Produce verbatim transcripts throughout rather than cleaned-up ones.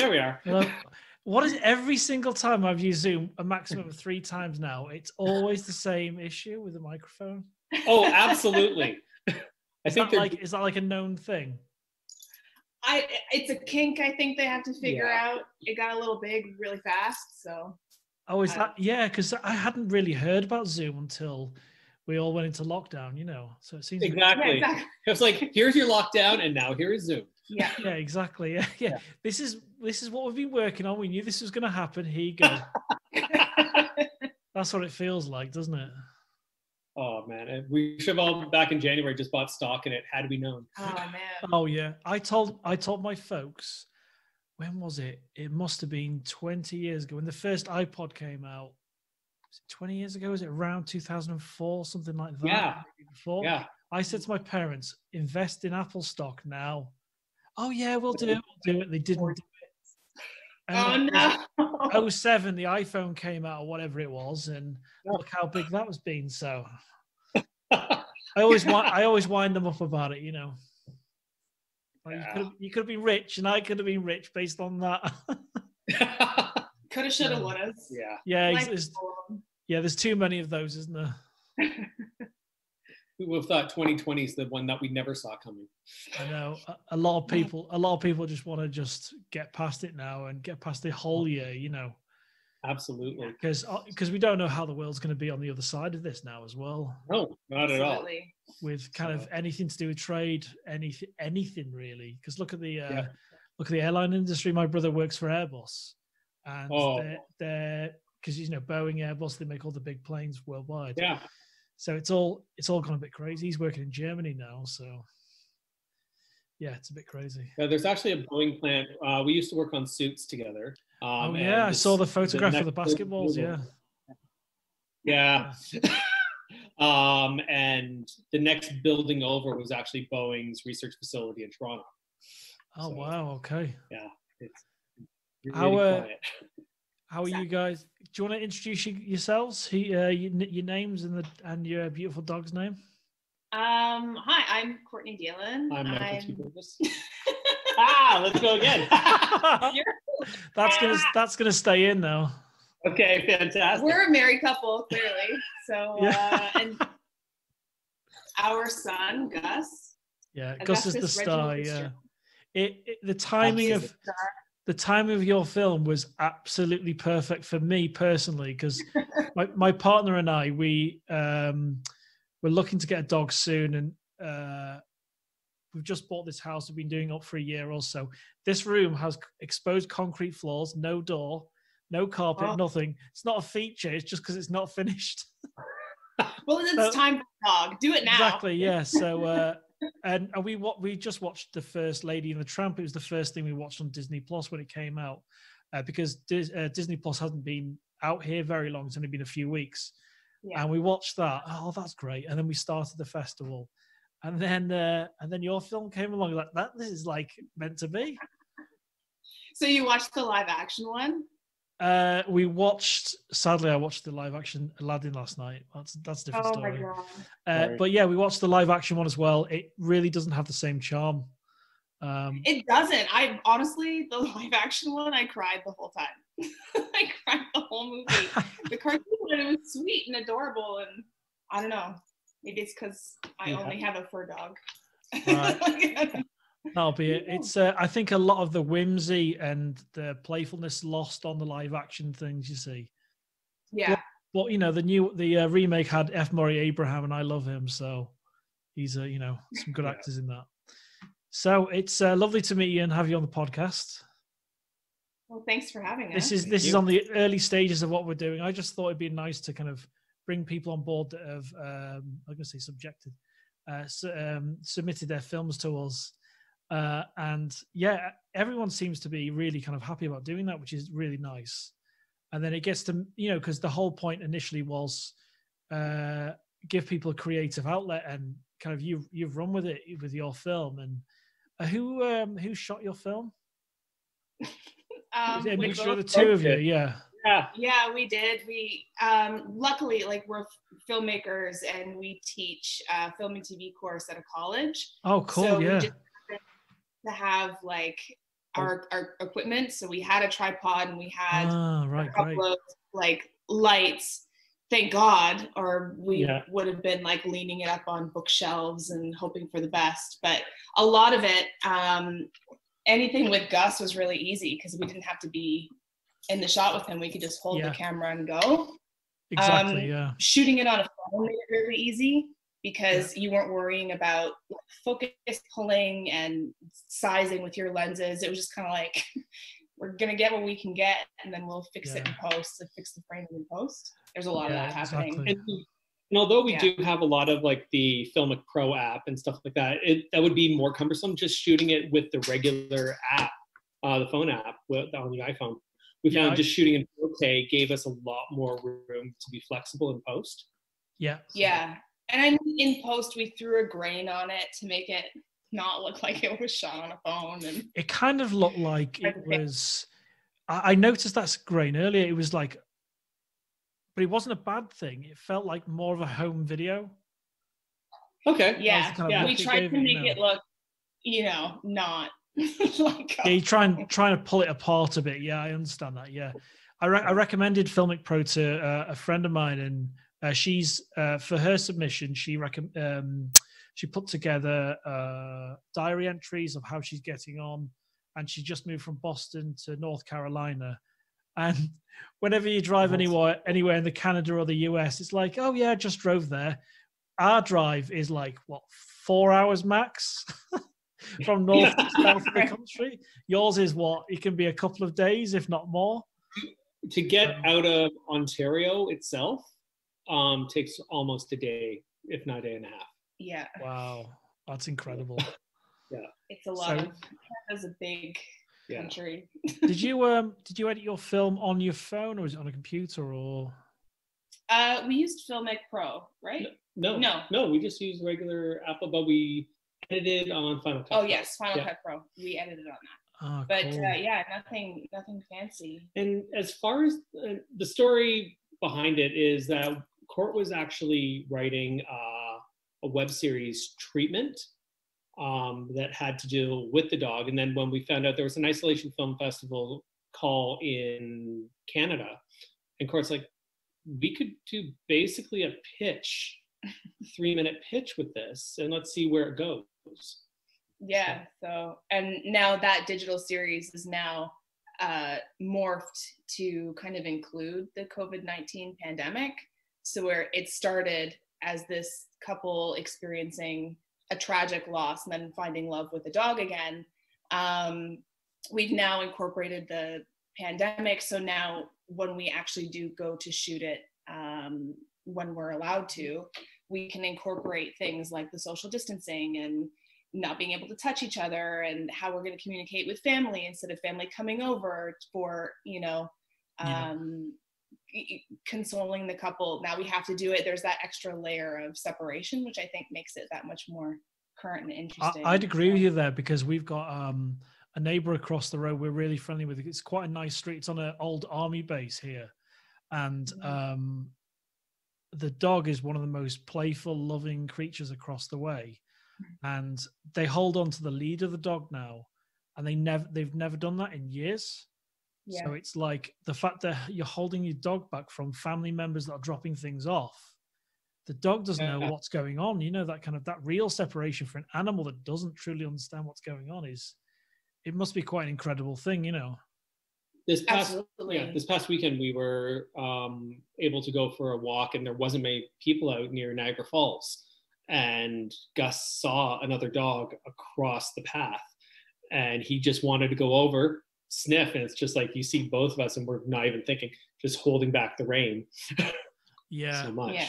there we are. Well, what is every single time I've used Zoom a maximum of three times now, it's always the same issue with the microphone. Oh, absolutely. I is think that like is that like a known thing? I it's a kink I think they have to figure yeah. out. It got a little big really fast, so. Oh, is I, that yeah? Because I hadn't really heard about Zoom until we all went into lockdown, you know. So it seems exactly. Like, yeah, exactly. It was like, here's your lockdown, and now here is Zoom. Yeah. Yeah. Exactly. Yeah. Yeah. Yeah. This is this is what we've been working on. We knew this was going to happen. Here you go. That's what it feels like, doesn't it? Oh man, we should have all back in January just bought stock in it. Had we known. Oh man. Oh yeah, I told I told my folks. When was it? It must have been twenty years ago when the first iPod came out. Was it twenty years ago? Was it around two thousand four, something like that? Yeah. Before? Yeah. I said to my parents, "Invest in Apple stock now." Oh yeah, we'll do it. We'll do it. They didn't do it. And oh no! oh seven, the iPhone came out, or whatever it was, and look how big that was been. So I always want, I always wind them up about it, you know. Like yeah. you, could have, you could have been rich, and I could have been rich based on that. Could have, should have, would have. Yeah. Yeah, it's, it's, yeah, there's too many of those, isn't there? Who would have thought twenty twenty is the one that we never saw coming? I know. A, a lot of people a lot of people just want to just get past it now and get past the whole year, you know. Absolutely. Because because we don't know how the world's going to be on the other side of this now as well. No, not at Absolutely. all. With kind so. of anything to do with trade, anything, anything really. Because look at the uh, yeah. look at the airline industry. My brother works for Airbus, and oh. they're because you know Boeing, Airbus, they make all the big planes worldwide. Yeah. So it's all it's all gone a bit crazy. He's working in Germany now, so yeah, it's a bit crazy. Yeah, there's actually a Boeing plant. Uh, we used to work on Suits together. Um, oh yeah, I saw the photograph the of the basketballs. Yeah, yeah. um, and the next building over was actually Boeing's research facility in Toronto. Oh so, wow! Okay. Yeah. It's, it's how really uh, how are exactly. you guys? Do you want to introduce yourselves? He, uh, your, your names and the and your beautiful dog's name. Um. Hi, I'm Courtney Deelen. I'm Michael I'm... Ah, let's go again. That's gonna that's gonna stay in though. Okay, fantastic. We're a married couple, clearly. So yeah. uh, and our son Gus. Yeah, Gus is the star. Yeah, it, it the timing of the, the timing of your film was absolutely perfect for me personally because my my partner and I we um we're looking to get a dog soon and. Uh, We've just bought this house. We've been doing up for a year or so. This room has exposed concrete floors, no door, no carpet, oh. nothing. It's not a feature. It's just because it's not finished. Well, it's so, time for the dog. Do it now. Exactly. Yeah. So, uh, and, and we what we just watched the first Lady and the Tramp. It was the first thing we watched on Disney Plus when it came out, uh, because Dis, uh, Disney Plus hasn't been out here very long. It's only been a few weeks, yeah. and we watched that. Oh, that's great. And then we started the festival. And then, uh, and then your film came along like that. This is like meant to be. So you watched the live action one? Uh, we watched. Sadly, I watched the live action Aladdin last night. That's that's a different oh story. My God. Uh, but yeah, we watched the live action one as well. It really doesn't have the same charm. Um, it doesn't. I honestly, the live action one, I cried the whole time. I cried the whole movie. The cartoon one, it was sweet and adorable, and I don't know. Maybe it's because I yeah. only have a fur dog. Right. That'll be it. It's, uh, I think a lot of the whimsy and the playfulness lost on the live action things, you see. Yeah. But, but you know, the new the uh, remake had F Murray Abraham, and I love him, so he's, uh, you know, some good yeah. actors in that. So it's uh, lovely to meet you and have you on the podcast. Well, thanks for having us. This is, this is on the early stages of what we're doing. I just thought it'd be nice to kind of bring people on board that have, um, I'm going to say subjected, uh, su um, submitted their films to us. Uh, and yeah, everyone seems to be really kind of happy about doing that, which is really nice. And then it gets to, you know, because the whole point initially was uh, give people a creative outlet and kind of you, you've run with it with your film. And uh, who um, who shot your film? um, a mixture of the two of you, yeah. Yeah. yeah, we did. We um, luckily, like, we're filmmakers and we teach a film and T V course at a college. Oh, cool! So yeah, we just to have like our, our equipment. So we had a tripod and we had ah, right, a couple right. of like lights, thank God, or we yeah. would have been like leaning it up on bookshelves and hoping for the best. But a lot of it, um, anything with Gus was really easy because we didn't have to be in the shot with him. We could just hold yeah. the camera and go. Exactly, um, yeah. Shooting it on a phone made it really easy because yeah. you weren't worrying about like, focus pulling and sizing with your lenses. It was just kind of like, we're going to get what we can get, and then we'll fix yeah. it in post, like fix the frame in post. There's a lot yeah, of that exactly. happening. And, and although we yeah. do have a lot of like the Filmic Pro app and stuff like that, it, that would be more cumbersome just shooting it with the regular app, uh, the phone app with, on the iPhone. We found yeah, just shooting in four K gave us a lot more room to be flexible in post. Yeah. Yeah. And I mean, in post, we threw a grain on it to make it not look like it was shot on a phone. And it kind of looked like it was, I noticed that's grain earlier. It was like, but it wasn't a bad thing. It felt like more of a home video. Okay. Yeah. Kind of yeah. We tried to make it, it look, you know, not. Like, yeah, you try and trying to pull it apart a bit. Yeah, I understand that. Yeah, I, re I recommended Filmic Pro to uh, a friend of mine, and uh, she's uh, for her submission, she um, she put together uh, diary entries of how she's getting on, and she just moved from Boston to North Carolina. And whenever you drive anywhere anywhere in the Canada or the U S, it's like, oh yeah, just drove there. Our drive is like what, four hours max. From north to south of the country. Yours is what? It can be a couple of days, if not more. To get um, out of Ontario itself um, takes almost a day, if not a day and a half. Yeah. Wow. That's incredible. Yeah. It's a lot. So, of, Canada's a big yeah. country. Did you um did you edit your film on your phone, or was it on a computer, or? Uh, we used Filmic Pro, right? No. No. No, we just used regular Apple, but we edited on Final Cut. Oh yes, Final yeah. Cut Pro. We edited on that. Oh, but cool. uh, yeah, nothing, nothing fancy. And as far as uh, the story behind it is that Court was actually writing uh, a web series treatment um, that had to do with the dog. And then when we found out there was an isolation film festival call in Canada, and Court's like, we could do basically a pitch, three minute pitch with this, and let's see where it goes. Yeah, so, and now that digital series is now uh, morphed to kind of include the COVID nineteen pandemic. So where it started as this couple experiencing a tragic loss and then finding love with a dog again. Um, we've now incorporated the pandemic. So now when we actually do go to shoot it, um, when we're allowed to, we can incorporate things like the social distancing and not being able to touch each other, and how we're going to communicate with family instead of family coming over for, you know, um, yeah. consoling the couple. Now we have to do it. There's that extra layer of separation, which I think makes it that much more current and interesting. I, I'd agree with you there, because we've got um, a neighbor across the road we're really friendly with. It's quite a nice street. It's on an old army base here. And um, the dog is one of the most playful, loving creatures across the way, and they hold on to the lead of the dog now, and they never they've never done that in years. Yeah. So it's like the fact that you're holding your dog back from family members that are dropping things off. The dog doesn't yeah. know what's going on. You know, that kind of that real separation for an animal that doesn't truly understand what's going on is, it must be quite an incredible thing, you know. This past, yeah, this past weekend, we were um, able to go for a walk, and there wasn't many people out near Niagara Falls. And Gus saw another dog across the path, and he just wanted to go over, sniff, and it's just like, you see both of us, and we're not even thinking, just holding back the rein. Yeah. So much. Yeah.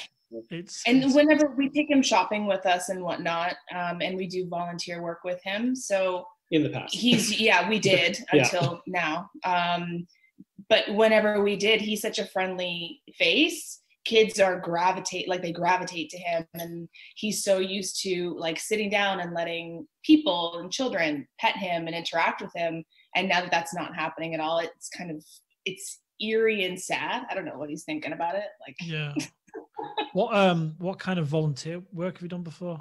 It's, and it's, whenever we take him shopping with us and whatnot, um, and we do volunteer work with him, so... In the past. He's, yeah, we did until yeah. now. Um, but whenever we did, he's such a friendly face. Kids are gravitate, like they gravitate to him. And he's so used to like sitting down and letting people and children pet him and interact with him. And now that that's not happening at all, it's kind of, it's eerie and sad. I don't know what he's thinking about it. Like, yeah. What, um, what kind of volunteer work have you done before?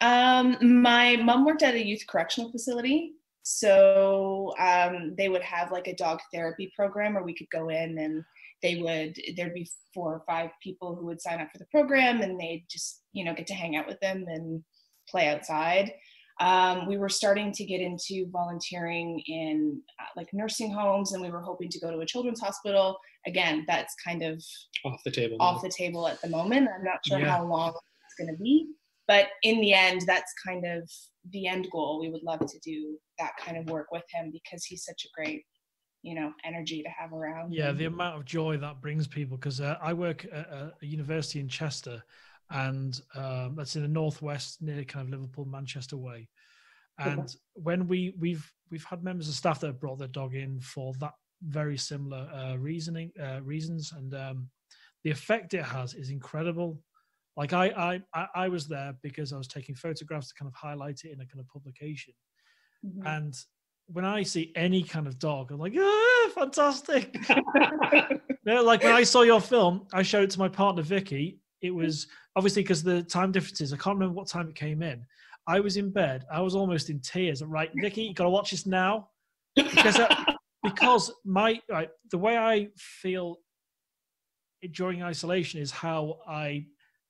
Um, my mom worked at a youth correctional facility, So um, they would have like a dog therapy program where we could go in and they would, there'd be four or five people who would sign up for the program, and they'd just, you know, get to hang out with them and play outside. Um, we were starting to get into volunteering in uh, like nursing homes, and we were hoping to go to a children's hospital. Again, that's kind of off the table, off the table at the moment. I'm not sure yeah. how long it's going to be, but in the end, that's kind of the end goal. We would love to do that kind of work with him because he's such a great, you know, energy to have around. Yeah, the amount of joy that brings people, because uh, I work at a university in Chester. And um, that's in the northwest, near kind of Liverpool, Manchester way. And okay. when we we've we've had members of staff that have brought their dog in for that very similar uh, reasoning uh, reasons, and um, the effect it has is incredible. Like I I I was there because I was taking photographs to kind of highlight it in a kind of publication, mm-hmm. and when I see any kind of dog, I'm like, ah, fantastic! No, like when I saw your film, I showed it to my partner Vicky. It was obviously because the time differences. I can't remember what time it came in. I was in bed. I was almost in tears. I'm right, Vicky, you got to watch this now. Because, I, because my right, the way I feel during isolation is how I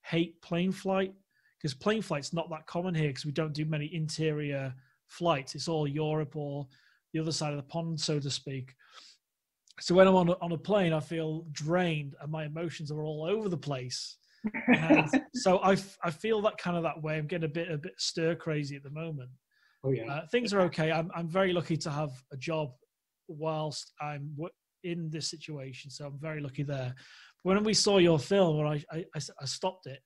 hate plane flight, because plane flight's not that common here because we don't do many interior flights. It's all Europe or the other side of the pond, so to speak. So when I'm on a, on a plane, I feel drained and my emotions are all over the place. And so I, f- I feel that kind of that way. I'm getting a bit a bit stir crazy at the moment. Oh yeah, uh, things are okay. I'm I'm very lucky to have a job whilst I'm w- in this situation, so I'm very lucky there. But when we saw your film, when I I, I, I stopped it,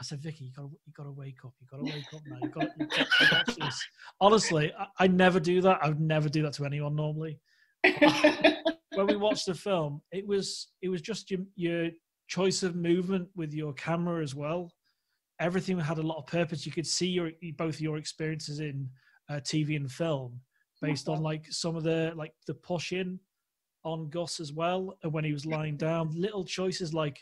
I said, Vicky, you got you got to wake up. You got to wake up now. You got to watch this. Honestly, I, I never do that. I would never do that to anyone normally. When we watched the film, it was it was just your your choice of movement with your camera as well. Everything had a lot of purpose. You could see your both your experiences in uh, T V and film based on like some of the like the push in on Gus as well, and when he was lying down, little choices like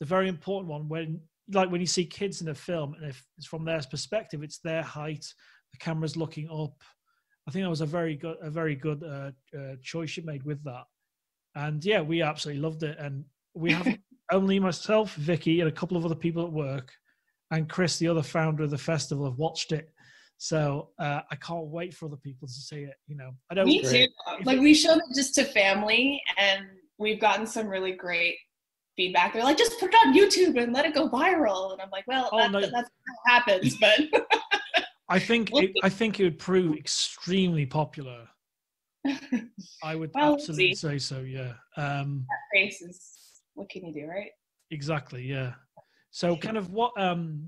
the very important one when like when you see kids in a film, and if it's from their perspective, it's their height, the camera's looking up. I think that was a very good a very good uh, uh, choice you made with that, and yeah, we absolutely loved it, and we haven't. Only myself, Vicky, and a couple of other people at work, and Chris, the other founder of the festival, have watched it. So uh, I can't wait for other people to see it. You know, I don't. Me too. Like we showed it just to family, and we've gotten some really great feedback. They're like, just put it on YouTube and let it go viral. And I'm like, well, oh, that, no. that's what happens. But I think it, I think it would prove extremely popular. I would well, absolutely say so. Yeah. Um, that face is. What can you do, right? Exactly, yeah. So kind of what, um,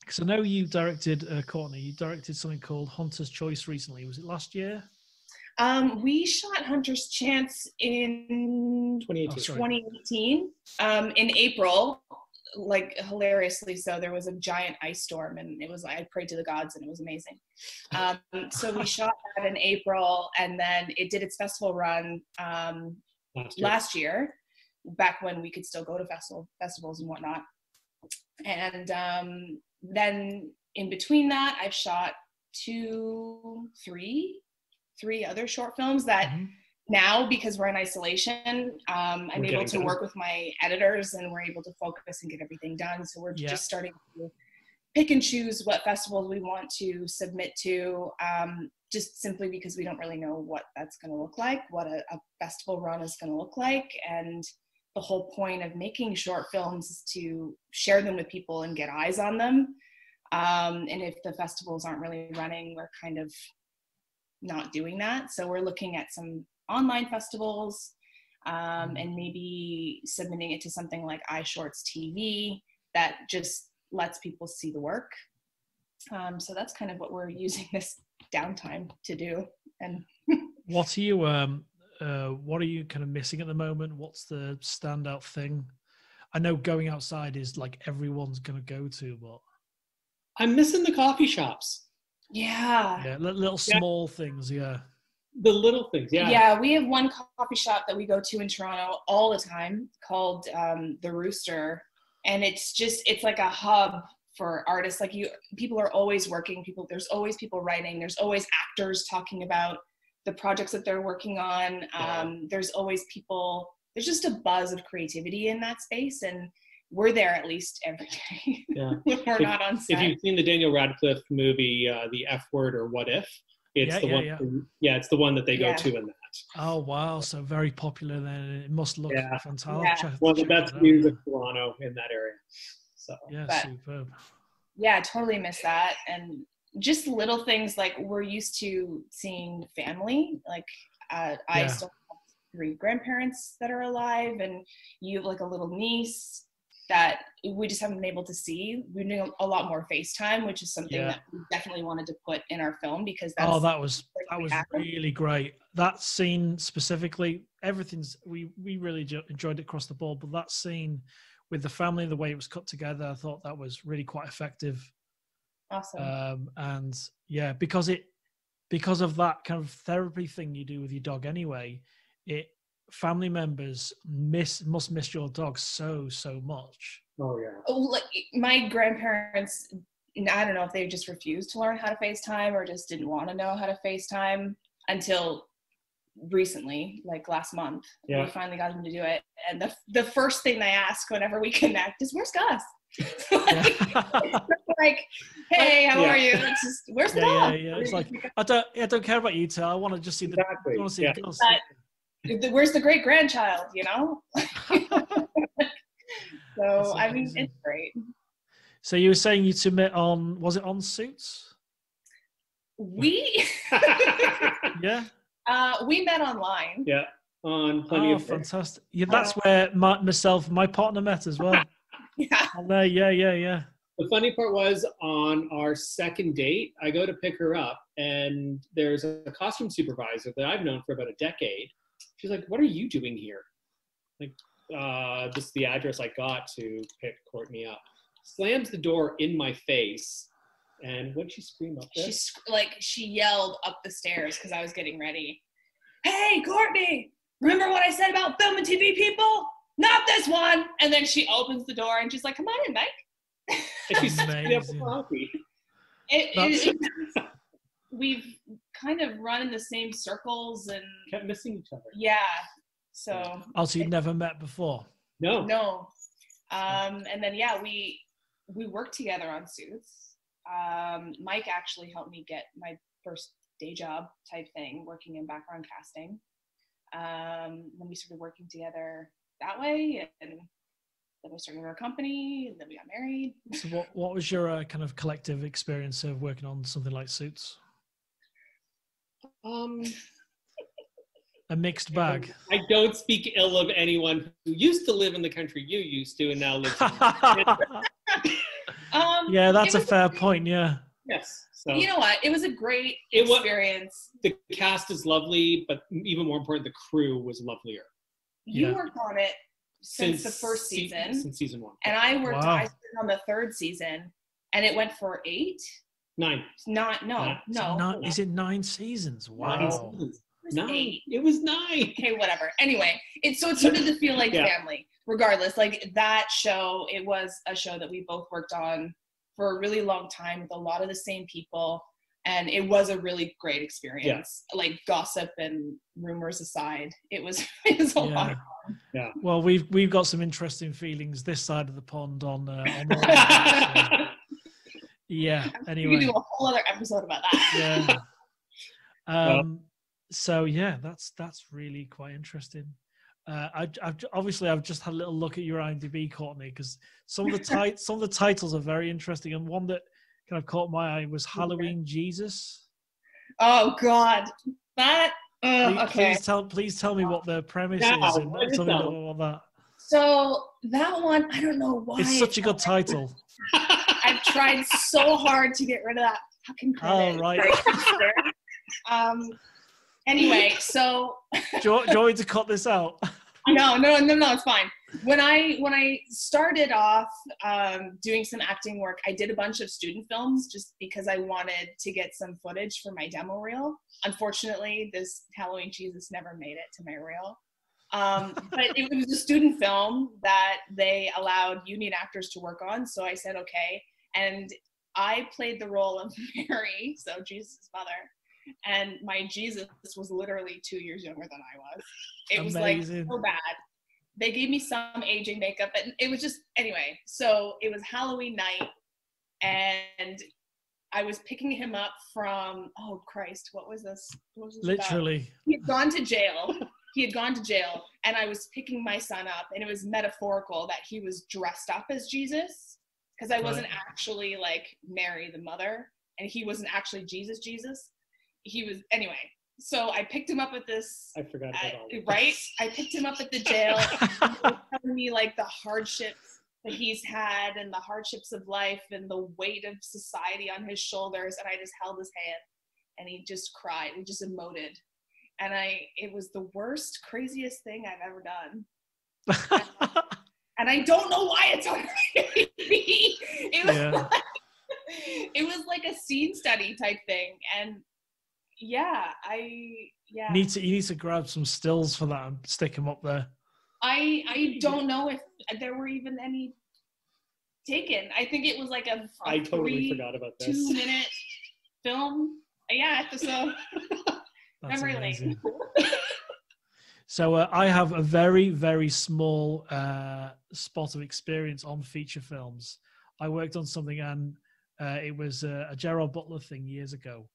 because I know you directed, uh, Courtney, you directed something called Hunter's Choice recently. Was it last year? Um, we shot Hunter's Chance in twenty eighteen, oh, um, in April, like hilariously so. There was a giant ice storm and it was, I prayed to the gods and it was amazing. Um, so we shot that in April and then it did its festival run um, last year. Last year. Back when we could still go to festival festivals and whatnot. And um, then in between that, I've shot two, three, three other short films that mm-hmm. now, because we're in isolation, um, I'm able to done. work with my editors and we're able to focus and get everything done. So we're yeah. just starting to pick and choose what festivals we want to submit to, um, just simply because we don't really know what that's going to look like, what a, a festival run is going to look like. And the whole point of making short films is to share them with people and get eyes on them. Um, and if the festivals aren't really running, we're kind of not doing that. So we're looking at some online festivals um, and maybe submitting it to something like iShorts T V that just lets people see the work. Um, so that's kind of what we're using this downtime to do. And what are you... Um... Uh, what are you kind of missing at the moment? What's the standout thing? I know going outside is like everyone's going to go to, but I'm missing the coffee shops. Yeah. Yeah, little small yeah. things. Yeah. The little things. Yeah. Yeah. We have one coffee shop that we go to in Toronto all the time called um, The Rooster. And it's just, it's like a hub for artists. Like you, people are always working, people, there's always people writing, there's always actors talking about the projects that they're working on. Yeah. Um, there's always people, there's just a buzz of creativity in that space. And we're there at least every day. Yeah. We're if, not on set. If you've seen the Daniel Radcliffe movie, uh, The F Word or What If, it's yeah, the yeah, one, yeah. That, yeah, it's the one that they yeah. go to in that. Oh, wow. So very popular then. It must look yeah. fantastic. Yeah. One of the best views of Toronto in that area. So yeah, but, superb. Yeah, totally miss that. And just little things like we're used to seeing family. Like uh, I yeah. still have three grandparents that are alive, and you have like a little niece that we just haven't been able to see. We're doing a lot more FaceTime, which is something yeah. that we definitely wanted to put in our film because that's oh, that was that was happened. really great. That scene specifically, everything's we we really enjoyed it across the board. But that scene with the family, the way it was cut together, I thought that was really quite effective. Awesome. Um, and yeah, because it because of that kind of therapy thing you do with your dog anyway, it. Family members miss must miss your dog so so much. Oh yeah. Oh, like my grandparents, I don't know if they just refused to learn how to FaceTime or just didn't want to know how to FaceTime until recently, like last month. Yeah. We finally got them to do it, and the the first thing they ask whenever we connect is, "Where's Gus?" like, like, hey, how yeah. are you? It's just, where's the yeah, dog? Yeah, yeah. It's like I don't I don't care about you two. I want to just see the exactly. I want to see yeah. the Gus. Where's the great grandchild, you know? So, I mean, it's great. So you were saying you submit on, was it on Suits? We? yeah. Uh, we met online. Yeah, on Plenty of Fish. Oh, fantastic. Yeah, that's uh, where my, myself, my partner met as well. yeah. And, uh, yeah, yeah, yeah. The funny part was on our second date, I go to pick her up and there's a costume supervisor that I've known for about a decade. She's like, what are you doing here? Like, uh, just the address I got to pick Courtney up. Slams the door in my face. And what'd she scream up there? She sc like, she yelled up the stairs because I was getting ready. Hey, Courtney, remember what I said about film and T V people? Not this one. And then she opens the door and she's like, come on in, Mike. And she's screaming up the coffee. It, it, it, we've kind of run in the same circles and kept missing each other. Yeah. So also you'd never met before. No. No. Um and then yeah, we we worked together on Suits. Um Mike actually helped me get my first day job type thing, working in background casting. Um then we started working together that way, and then we started our company, and then we got married. So what what was your uh, kind of collective experience of working on something like Suits? Um, a mixed bag. I don't speak ill of anyone who used to live in the country you used to and now lives in the um, yeah, that's a fair a, point, yeah. Yes. So, you know what? It was a great it experience. Was, the cast is lovely, but even more important, the crew was lovelier. You yeah. worked on it since, since the first season. Se since season one. And I worked wow. I on the third season, and it went for eight. Nine. Not no nine. no. Not, is it nine seasons? Wow. Nine seasons. It was nine. Eight. It was nine. Okay, whatever. Anyway, it's so it started to feel like yeah. family. Regardless, like that show, it was a show that we both worked on for a really long time with a lot of the same people, and it was a really great experience. Yeah. Like gossip and rumors aside, it was it was a yeah. lot of fun. Yeah. Well, we've we've got some interesting feelings this side of the pond on. Uh, on the yeah anyway we do a whole other episode about that. Yeah. um so yeah, that's that's really quite interesting. uh I, I've obviously I've just had a little look at your I M D B, Courtney, because some of the titles some of the titles are very interesting, and one that kind of caught my eye was Halloween Jesus. Oh god, that uh, please, okay please tell please tell me what the premise no, is and tell me about that. So that one, I don't know why it's such a good title. I've tried so hard to get rid of that fucking credit. Oh, right. um, anyway, so... do, you, do you want me to cut this out? no, no, no, no, it's fine. When I, when I started off um, doing some acting work, I did a bunch of student films just because I wanted to get some footage for my demo reel. Unfortunately, this Halloween Jesus never made it to my reel. Um, but it was a student film that they allowed union actors to work on. So I said, okay. and I played the role of Mary, so Jesus' mother, and my Jesus was literally two years younger than I was. It Amazing. was like so bad. They gave me some aging makeup, and it was just, anyway, so it was Halloween night, and I was picking him up from, oh Christ, what was this? What was this Literally. About? He had gone to jail. He had gone to jail, and I was picking my son up, and it was metaphorical that he was dressed up as Jesus, because I wasn't right. actually like Mary the mother, and he wasn't actually Jesus Jesus. He was, anyway. So I picked him up at this. I forgot about all this. Right? I picked him up at the jail. And he was telling me like the hardships that he's had and the hardships of life and the weight of society on his shoulders. And I just held his hand and he just cried. He just emoted. And I, it was the worst, craziest thing I've ever done. and, and I don't know why it's on T V. It was, yeah. like, it was like a scene study type thing. And yeah, I, yeah. Need to, you need to grab some stills for that and stick them up there. I, I don't know if there were even any taken. I think it was like a three, I totally forgot about this. two minute film. Yeah, episode. That's amazing. So uh, I have a very, very small uh, spot of experience on feature films. I worked on something, and uh, it was a, a Gerald Butler thing years ago.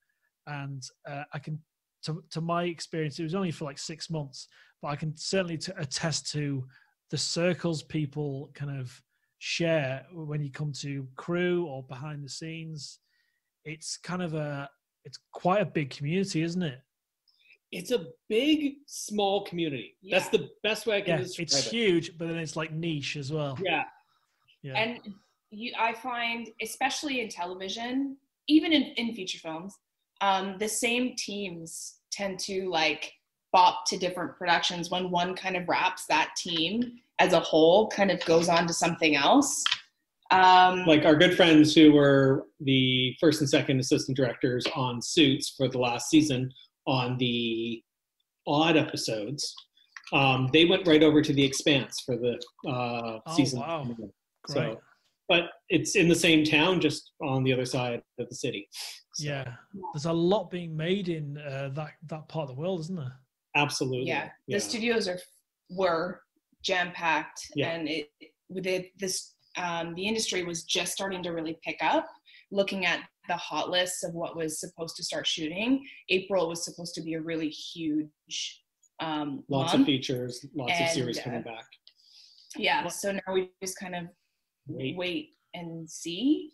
And uh, I can, to, to my experience, it was only for like six months, but I can certainly t- attest to the circles people kind of share when you come to crew or behind the scenes. It's kind of a, it's quite a big community, isn't it? It's a big, small community. Yeah. That's the best way I can yeah, describe it. It's huge, but then it's like niche as well. Yeah. yeah. And you, I find, especially in television, even in, in feature films, Um, the same teams tend to like bop to different productions. When one kind of wraps, that team as a whole kind of goes on to something else. Um, like our good friends who were the first and second assistant directors on Suits for the last season on the odd episodes, um, they went right over to The Expanse for the uh, oh, season. Wow. So, right. But it's in the same town, just on the other side of the city. So. Yeah, there's a lot being made in uh, that that part of the world, isn't there? Absolutely. Yeah, yeah. The studios are were jam packed, yeah. and it the this um, the industry was just starting to really pick up. Looking at the hot lists of what was supposed to start shooting, April was supposed to be a really huge. Um, lots month. of features, lots and, of series coming uh, back. Yeah, so now we just kind of. Wait. wait and see.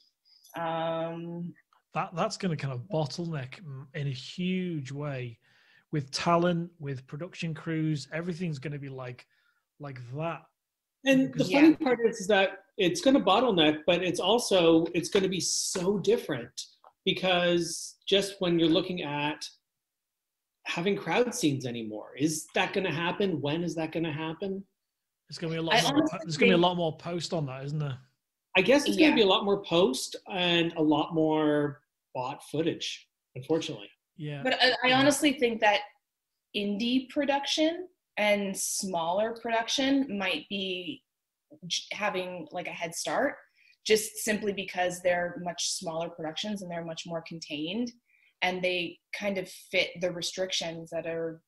Um, that that's going to kind of bottleneck in a huge way, with talent, with production crews. Everything's going to be like, like that. And the yeah. funny part is, is that it's going to bottleneck, but it's also it's going to be so different, because just when you're looking at having crowd scenes anymore, is that going to happen? When is that going to happen? It's going to be a lot more, there's going to be a lot more post on that, isn't there? I guess it's yeah. going to be a lot more post and a lot more bought footage, unfortunately. Yeah. But I, I honestly think that indie production and smaller production might be having like a head start, just simply because they're much smaller productions and they're much more contained, and they kind of fit the restrictions that are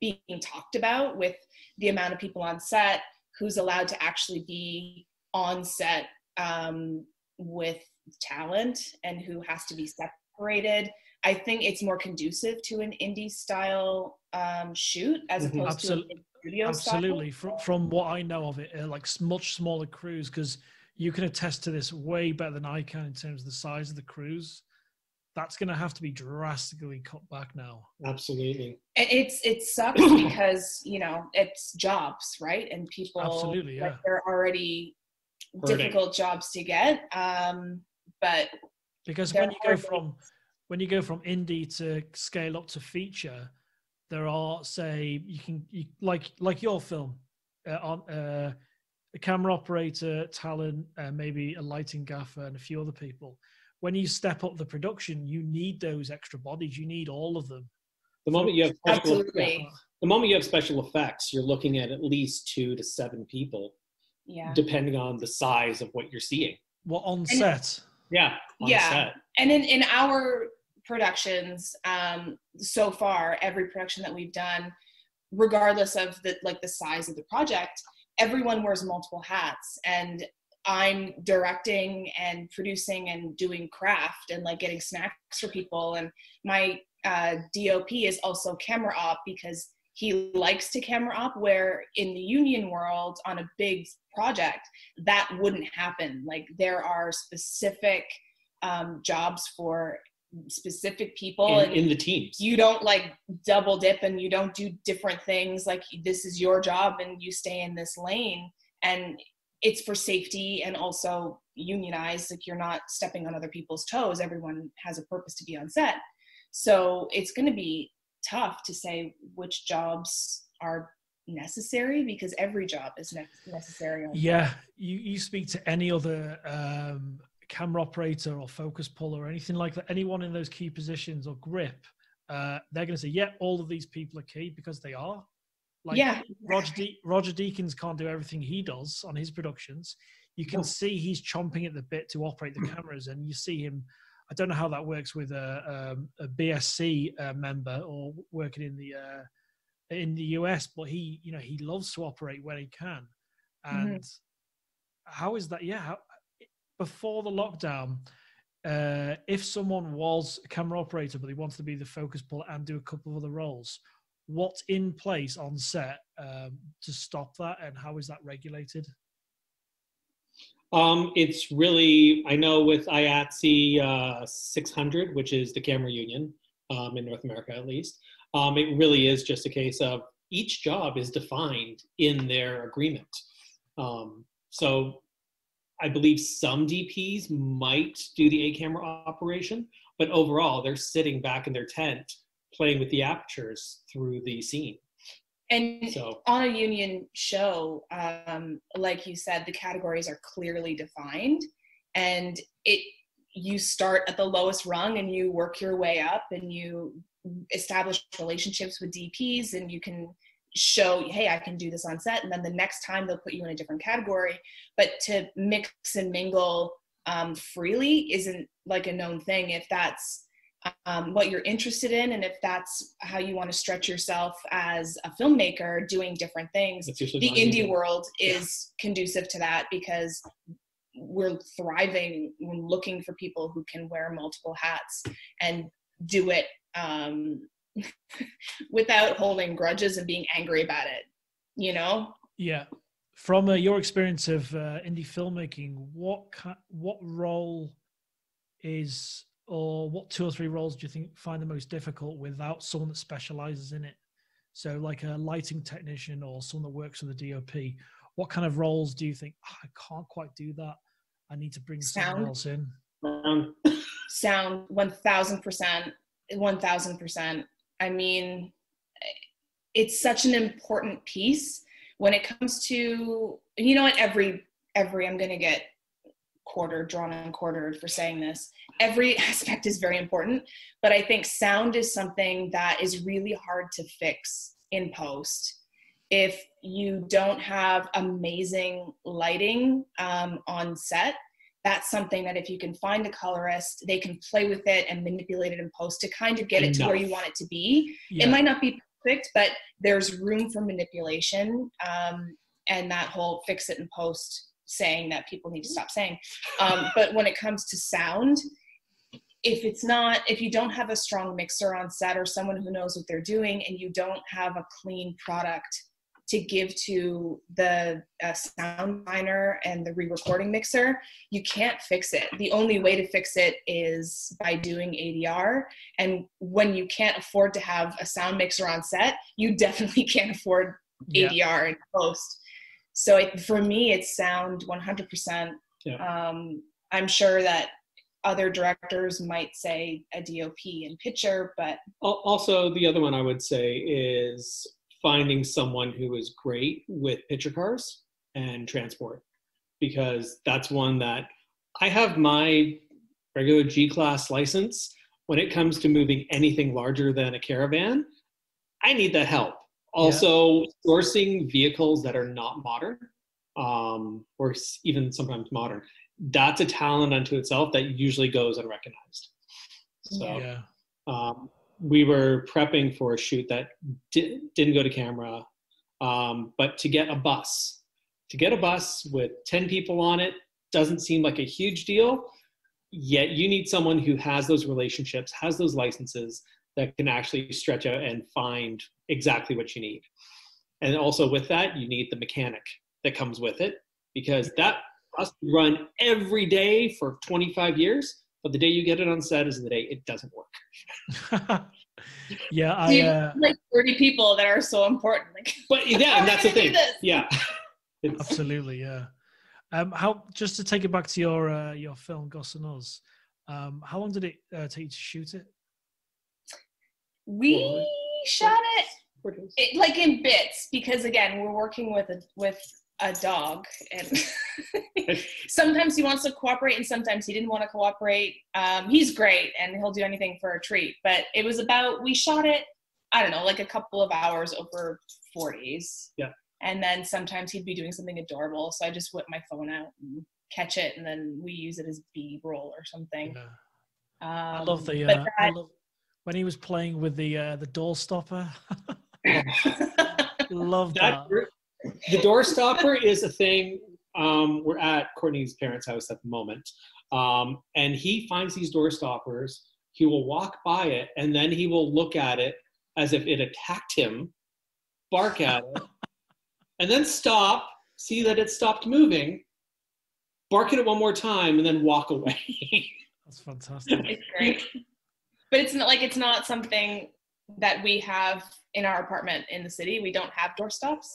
being talked about with the amount of people on set, who's allowed to actually be on set um, with talent, and who has to be separated. I think it's more conducive to an indie style um, shoot as mm-hmm. opposed Absol- to a studio absolutely. style. Absolutely, from what I know of it, uh, like much smaller crews, because you can attest to this way better than I can in terms of the size of the crews. That's going to have to be drastically cut back now. Absolutely. It's it sucks because, you know, it's jobs, right? And people, Absolutely, yeah. like, they're already hurting. Difficult jobs to get. Um, but because when you go from when you go from indie to scale up to feature, there are say you can you, like like your film uh, on uh, a camera operator, talent, uh, maybe a lighting gaffer, and a few other people. When you step up the production, you need those extra bodies. You need all of them. The moment you have special effects, the moment you have special effects, you're looking at at least two to seven people, yeah. depending on the size of what you're seeing. Well, on and set. Yeah. Yeah. Set. And in, in our productions, um, so far, every production that we've done, regardless of the, like the size of the project, everyone wears multiple hats, and I'm directing and producing and doing craft and like getting snacks for people. And my uh, D O P is also camera op, because he likes to camera op, where in the union world on a big project, that wouldn't happen. Like there are specific um, jobs for specific people in, and in the teams. You don't like double dip, and you don't do different things. Like this is your job and you stay in this lane, and it's for safety and also unionized. Like you're not stepping on other people's toes. Everyone has a purpose to be on set. So it's going to be tough to say which jobs are necessary, because every job is ne- necessary. Yeah. You, you speak to any other, um, camera operator or focus puller or anything like that, anyone in those key positions or grip, uh, they're going to say, yeah, all of these people are key, because they are. Like yeah. Roger, De- Roger Deakins can't do everything he does on his productions. You can oh. see he's chomping at the bit to operate the cameras, and you see him. I don't know how that works with a, um, a B S C uh, member or working in the uh, in the U S, but he, you know, he loves to operate when he can. And mm-hmm. how is that? Yeah, how, before the lockdown, uh, if someone was a camera operator but they wanted to be the focus puller and do a couple of other roles, what's in place on set um, to stop that, and how is that regulated? Um, it's really, I know with I A T S E uh, six hundred, which is the camera union um, in North America at least, um, it really is just a case of each job is defined in their agreement. Um, so I believe some D Ps might do the A-camera operation, but overall they're sitting back in their tent playing with the apertures through the scene. And so, on a union show, um, like you said, the categories are clearly defined, and it you start at the lowest rung and you work your way up, and you establish relationships with D Ps, and you can show, hey, I can do this on set, and then the next time they'll put you in a different category. But to mix and mingle um, freely isn't like a known thing. If that's um, what you're interested in, and if that's how you want to stretch yourself as a filmmaker doing different things, the indie world is yeah. conducive to that, because we're thriving, we're looking for people who can wear multiple hats and do it um, without holding grudges and being angry about it, you know? Yeah. From uh, your experience of uh, indie filmmaking, what ca- what role is, or what two or three roles do you think find the most difficult without someone that specializes in it? So like a lighting technician or someone that works with the D O P, what kind of roles do you think, oh, I can't quite do that, I need to bring sound. someone else in? Um, sound, one thousand percent, one thousand percent. I mean, it's such an important piece when it comes to, you know what, every, every, I'm going to get quarter drawn and quartered for saying this. Every aspect is very important, but I think sound is something that is really hard to fix in post. If you don't have amazing lighting um, on set, that's something that if you can find a colorist, they can play with it and manipulate it in post to kind of get Enough. it to where you want it to be. Yeah. It might not be perfect, but there's room for manipulation. Um, and that whole fix it in post saying that people need to stop saying. Um, but when it comes to sound, if it's not, if you don't have a strong mixer on set or someone who knows what they're doing, and you don't have a clean product to give to the uh, sound designer and the re-recording mixer, you can't fix it. The only way to fix it is by doing A D R. And when you can't afford to have a sound mixer on set, you definitely can't afford A D R yeah. in post. So it, for me, it's sound one hundred percent. Yeah. Um, I'm sure that other directors might say a D O P in picture, but... Also, the other one I would say is finding someone who is great with picture cars and transport, because that's one that I have my regular G-class license. When it comes to moving anything larger than a caravan, I need that help. Also, yeah. sourcing vehicles that are not modern, um, or even sometimes modern, that's a talent unto itself that usually goes unrecognized. So yeah. um, we were prepping for a shoot that di- didn't go to camera, um, but to get a bus, to get a bus with ten people on it doesn't seem like a huge deal, yet you need someone who has those relationships, has those licenses that can actually stretch out and find exactly what you need. And also with that, you need the mechanic that comes with it, because that bus would run every day for twenty-five years, but the day you get it on set is the day it doesn't work. yeah, I, you uh, like thirty people that are so important. Like, but yeah, and that's the thing. Yeah, absolutely. Yeah. Um, how just to take it back to your uh, your film Gus and Us, um, how long did it uh, take you to shoot it? We Four. shot it. It, like in bits, because again, we're working with a with a dog, and sometimes he wants to cooperate and sometimes he didn't want to cooperate. Um, he's great and he'll do anything for a treat, but it was about, we shot it, I don't know, like a couple of hours over four days. Yeah. And then sometimes he'd be doing something adorable, so I just whip my phone out and catch it, and then we use it as B-roll or something. Yeah. Um, I love the uh, that, I love when he was playing with the uh, the door stopper. Love that. that. The door stopper is a thing. Um, we're at Courtney's parents' house at the moment, um, and he finds these door stoppers. He will walk by it, and then he will look at it as if it attacked him, bark at it, and then stop, see that it stopped moving, bark at it one more time, and then walk away. That's fantastic. It's great. But it's not like it's not something that we have in our apartment in the city. We don't have doorstops,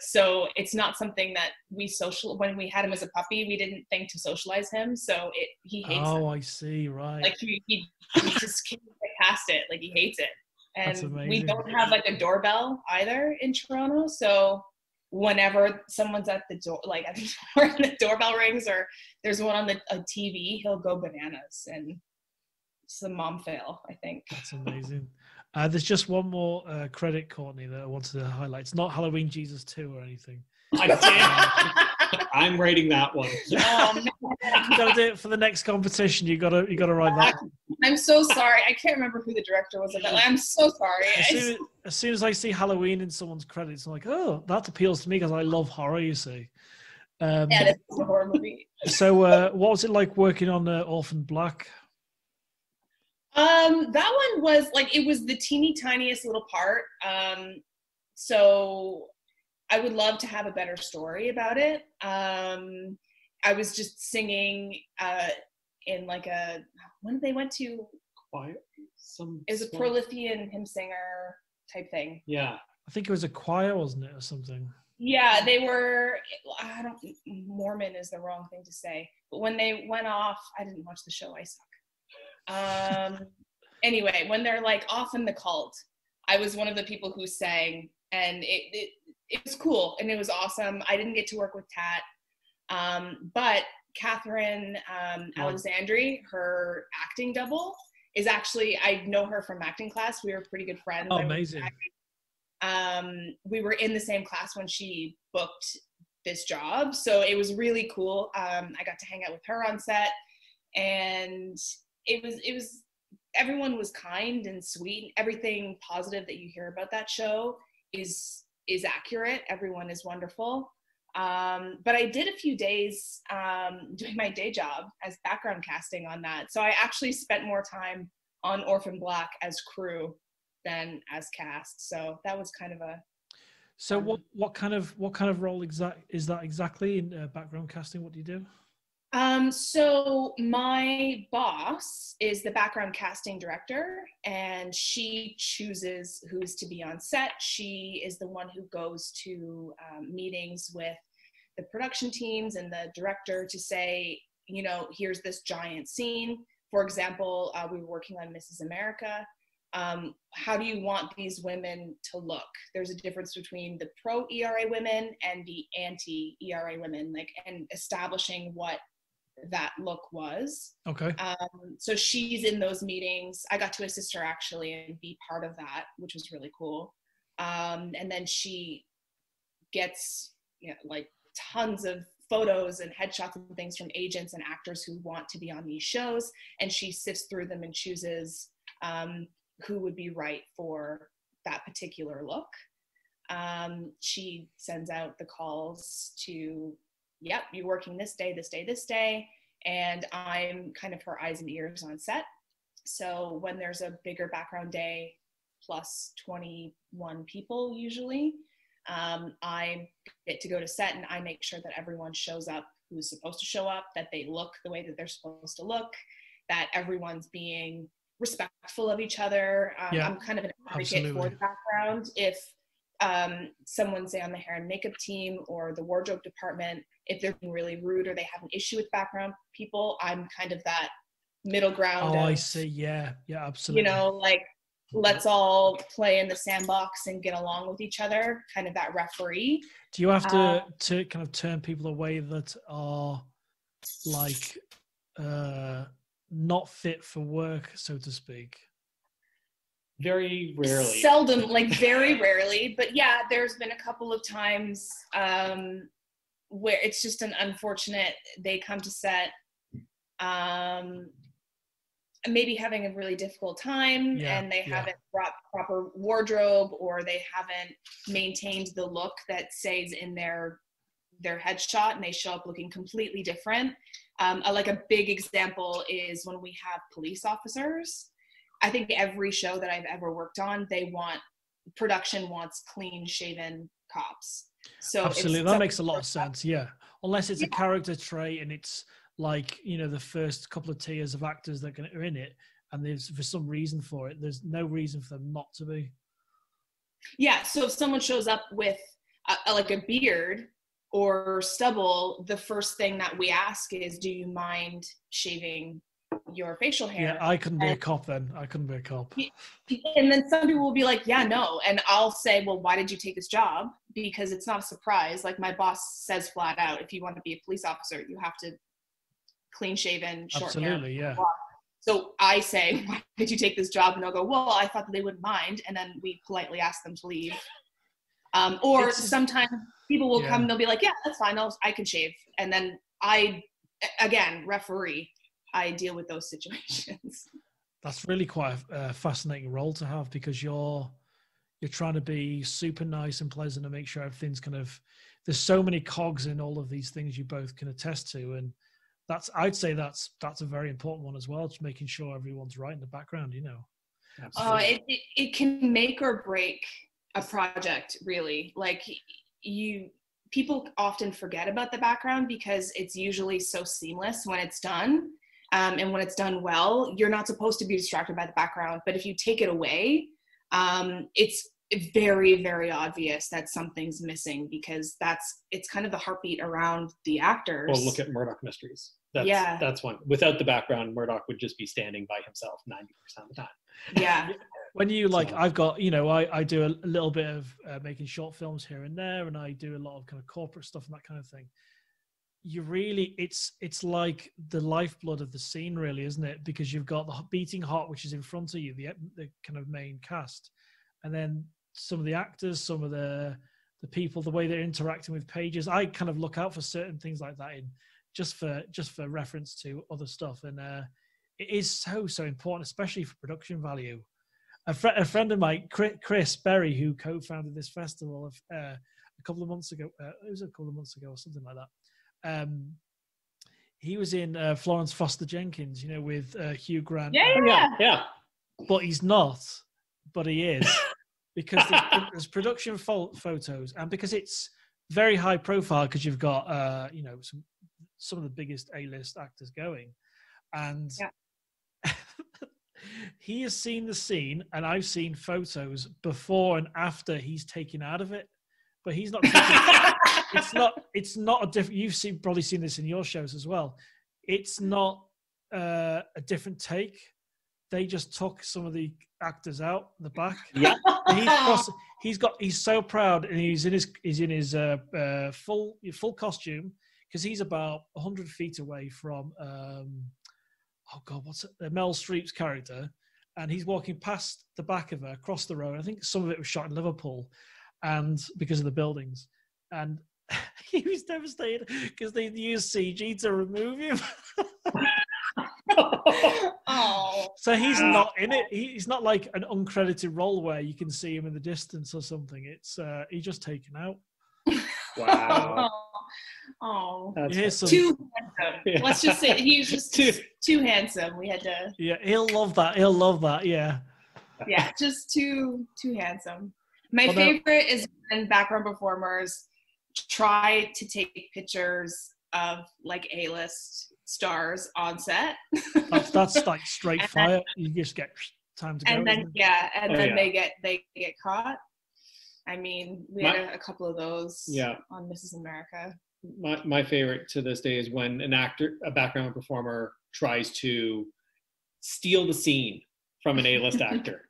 so it's not something that we social. When we had him as a puppy, we didn't think to socialize him, so it he hates. Oh, him. I see, right? Like he, he, he just can't get past it. Like he hates it, and we don't have like a doorbell either in Toronto. So whenever someone's at the door, like at the door, and the doorbell rings, or there's one on the a T V, he'll go bananas, and it's a mom fail, I think. That's amazing. Uh, there's just one more uh, credit, Courtney, that I wanted to highlight. It's not Halloween Jesus two or anything. I I'm rating that one. Um, you got to do it for the next competition. You got to you got to write that. I'm so sorry. I can't remember who the director was. But I'm so sorry. As soon, as soon as I see Halloween in someone's credits, I'm like, oh, that appeals to me because I love horror, you see. Um, yeah, it's a horror movie. So uh, what was it like working on uh, Orphan Black? Um, that one was like, it was the teeny tiniest little part. Um, so I would love to have a better story about it. Um, I was just singing, uh, in like a, when they went to choir, some, it was a Prolithian hymn singer type thing. Yeah. I think it was a choir, wasn't it? Or something. Yeah. They were, I don't, Mormon is the wrong thing to say, but when they went off, I didn't watch the show. I suck. um anyway when they're like off in the cult, I was one of the people who sang, and it, it it was cool and it was awesome. I didn't get to work with Tat, um but Catherine um Alexandri, her acting double, is actually, I know her from acting class. We were pretty good friends. Oh, amazing. Um we were in the same class when she booked this job, so it was really cool. um I got to hang out with her on set, and It was, it was, everyone was kind and sweet. Everything positive that you hear about that show is, is accurate. Everyone is wonderful. Um, but I did a few days um, doing my day job as background casting on that. So I actually spent more time on Orphan Black as crew than as cast. So that was kind of a. So what, what kind of, what kind of role exact is that exactly in uh, background casting? What do you do? Um, so my boss is the background casting director, and she chooses who's to be on set. She is the one who goes to um, meetings with the production teams and the director to say, you know, here's this giant scene. For example, uh, we were working on Missus America. Um, how do you want these women to look? There's a difference between the pro-E R A women and the anti-E R A women, like, and establishing what that look was. Okay. Um, so she's in those meetings. I got to assist her actually and be part of that, which was really cool. Um, and then she gets, you know, like tons of photos and headshots and things from agents and actors who want to be on these shows, and she sifts through them and chooses um, who would be right for that particular look. Um, she sends out the calls to, yep, you're working this day, this day, this day, and I'm kind of her eyes and ears on set. So when there's a bigger background day, plus twenty-one people usually, um, I get to go to set and I make sure that everyone shows up who's supposed to show up, that they look the way that they're supposed to look, that everyone's being respectful of each other. Um, yeah, I'm kind of an advocate absolutely. for the background. If um, someone, say on the hair and makeup team or the wardrobe department, if they're being really rude or they have an issue with background people, I'm kind of that middle ground. Oh, of, I see. Yeah. Yeah, absolutely. You know, like, let's all play in the sandbox and get along with each other, kind of that referee. Do you have to, um, to kind of turn people away that are like uh, not fit for work, so to speak? Very rarely. Seldom, like very rarely. But yeah, there's been a couple of times um, where it's just an unfortunate, they come to set um, maybe having a really difficult time, yeah, and they yeah. haven't brought proper wardrobe, or they haven't maintained the look that says in their their headshot, and they show up looking completely different. Um, a, like a big example is when we have police officers. I think every show that I've ever worked on, they want, production wants clean shaven cops. So absolutely, that makes a lot of sense. Yeah, unless it's yeah. a character trait and it's like, you know, the first couple of tiers of actors that are in it, and there's for some reason for it, there's no reason for them not to be. Yeah, so if someone shows up with a, a, like a beard or stubble, the first thing that we ask is, do you mind shaving your facial hair? Yeah, I couldn't and, be a cop then. I couldn't be a cop. And then some people will be like, yeah, no. And I'll say, well, why did you take this job? Because it's not a surprise. Like, my boss says flat out, if you want to be a police officer, you have to clean shaven, short Absolutely, hair. Yeah. So I say, why did you take this job? And they'll go, well, I thought that they wouldn't mind. And then we politely ask them to leave. Um, or it's, sometimes people will yeah. come and they'll be like, yeah, that's fine. I'll, I can shave. And then I, again, referee, I deal with those situations. That's really quite a, a fascinating role to have, because you're, you're trying to be super nice and pleasant and make sure everything's kind of, there's so many cogs in all of these things you both can attest to. And that's, I'd say that's, that's a very important one as well, just making sure everyone's right in the background, you know. Absolutely. Oh, it, it, it can make or break a project, really. Like, you, people often forget about the background because it's usually so seamless when it's done. Um, and when it's done well, you're not supposed to be distracted by the background, but if you take it away, um, it's very, very obvious that something's missing, because that's, it's kind of the heartbeat around the actors. Well, look at Murdoch Mysteries. That's, yeah. that's one. Without the background, Murdoch would just be standing by himself ninety percent of the time. Yeah. When you like, so, I've got, you know, I, I do a little bit of uh, making short films here and there, and I do a lot of kind of corporate stuff and that kind of thing. You really, it's it's like the lifeblood of the scene, really, isn't it? Because you've got the beating heart, which is in front of you, the, the kind of main cast. And then some of the actors, some of the the people, the way they're interacting with pages. I kind of look out for certain things like that in just for just for reference to other stuff. And uh, it is so, so important, especially for production value. A, fr- a friend of mine, Chris Berry, who co-founded this festival of, uh, a couple of months ago, uh, it was a couple of months ago or something like that. Um, he was in uh, Florence Foster Jenkins, you know, with uh, Hugh Grant. Yeah, yeah, yeah. But he's not, but he is. Because there's, there's production fo- photos, and because it's very high profile, because you've got, uh, you know, some, some of the biggest A-list actors going. And yeah. he has seen the scene, and I've seen photos before and after he's taken out of it, but he's not, taking, it's not, it's not a different, you've seen, probably seen this in your shows as well. It's not uh, a different take. They just took some of the actors out the back. Yeah. He's, cross, he's got. He's so proud, and he's in his. He's in his uh, uh, full full costume, because he's about a hundred feet away from. Um, oh God, what's it? Uh, Mel Streep's character, and he's walking past the back of her across the road. I think some of it was shot in Liverpool, and because of the buildings, and He was devastated because they used C G to remove him. Oh, so he's not in it. He's not like an uncredited role where you can see him in the distance or something. It's uh, he's just taken out. Wow. Oh, that's some... too handsome. Yeah. Let's just say he was just too, too handsome. We had to. Yeah, he'll love that. He'll love that. Yeah. Yeah, just too too handsome. My well, favorite is when background performers try to take pictures of like A-list stars on set. That's, that's like straight and fire. Then, you just get time to and go. And then yeah, and oh, then yeah. they get they get caught. I mean, we my, had a, a couple of those yeah. on Missus America. My my favorite to this day is when an actor, a background performer, tries to steal the scene from an A-list actor.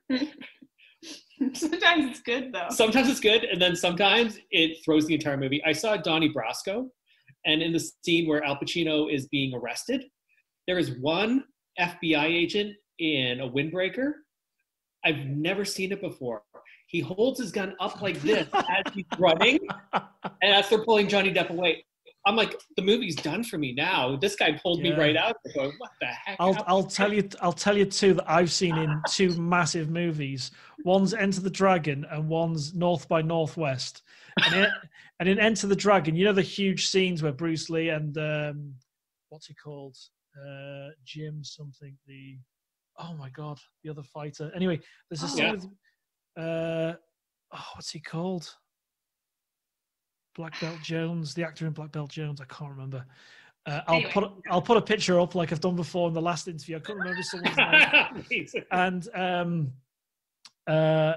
Sometimes it's good though. Sometimes it's good, and then sometimes it throws the entire movie. I saw Donnie Brasco, and in the scene where Al Pacino is being arrested, there is one F B I agent in a windbreaker. I've never seen it before. He holds his gun up like this as he's running, and as they're pulling Johnny Depp away. I'm like, the movie's done for me now. This guy pulled yeah. me right out. Going, what the heck? I'll, I'll tell you. I'll tell you two that I've seen in two massive movies. One's Enter the Dragon, and one's North by Northwest. And in, and in Enter the Dragon, you know the huge scenes where Bruce Lee and um, what's he called, uh, Jim something. The oh my god, the other fighter. Anyway, there's a oh, scene yeah. with. Uh, oh, what's he called? Black Belt Jones, the actor in Black Belt Jones, I can't remember. Uh, I'll anyway. put I'll put a picture up like I've done before in the last interview. I couldn't remember someone's name. And um, uh,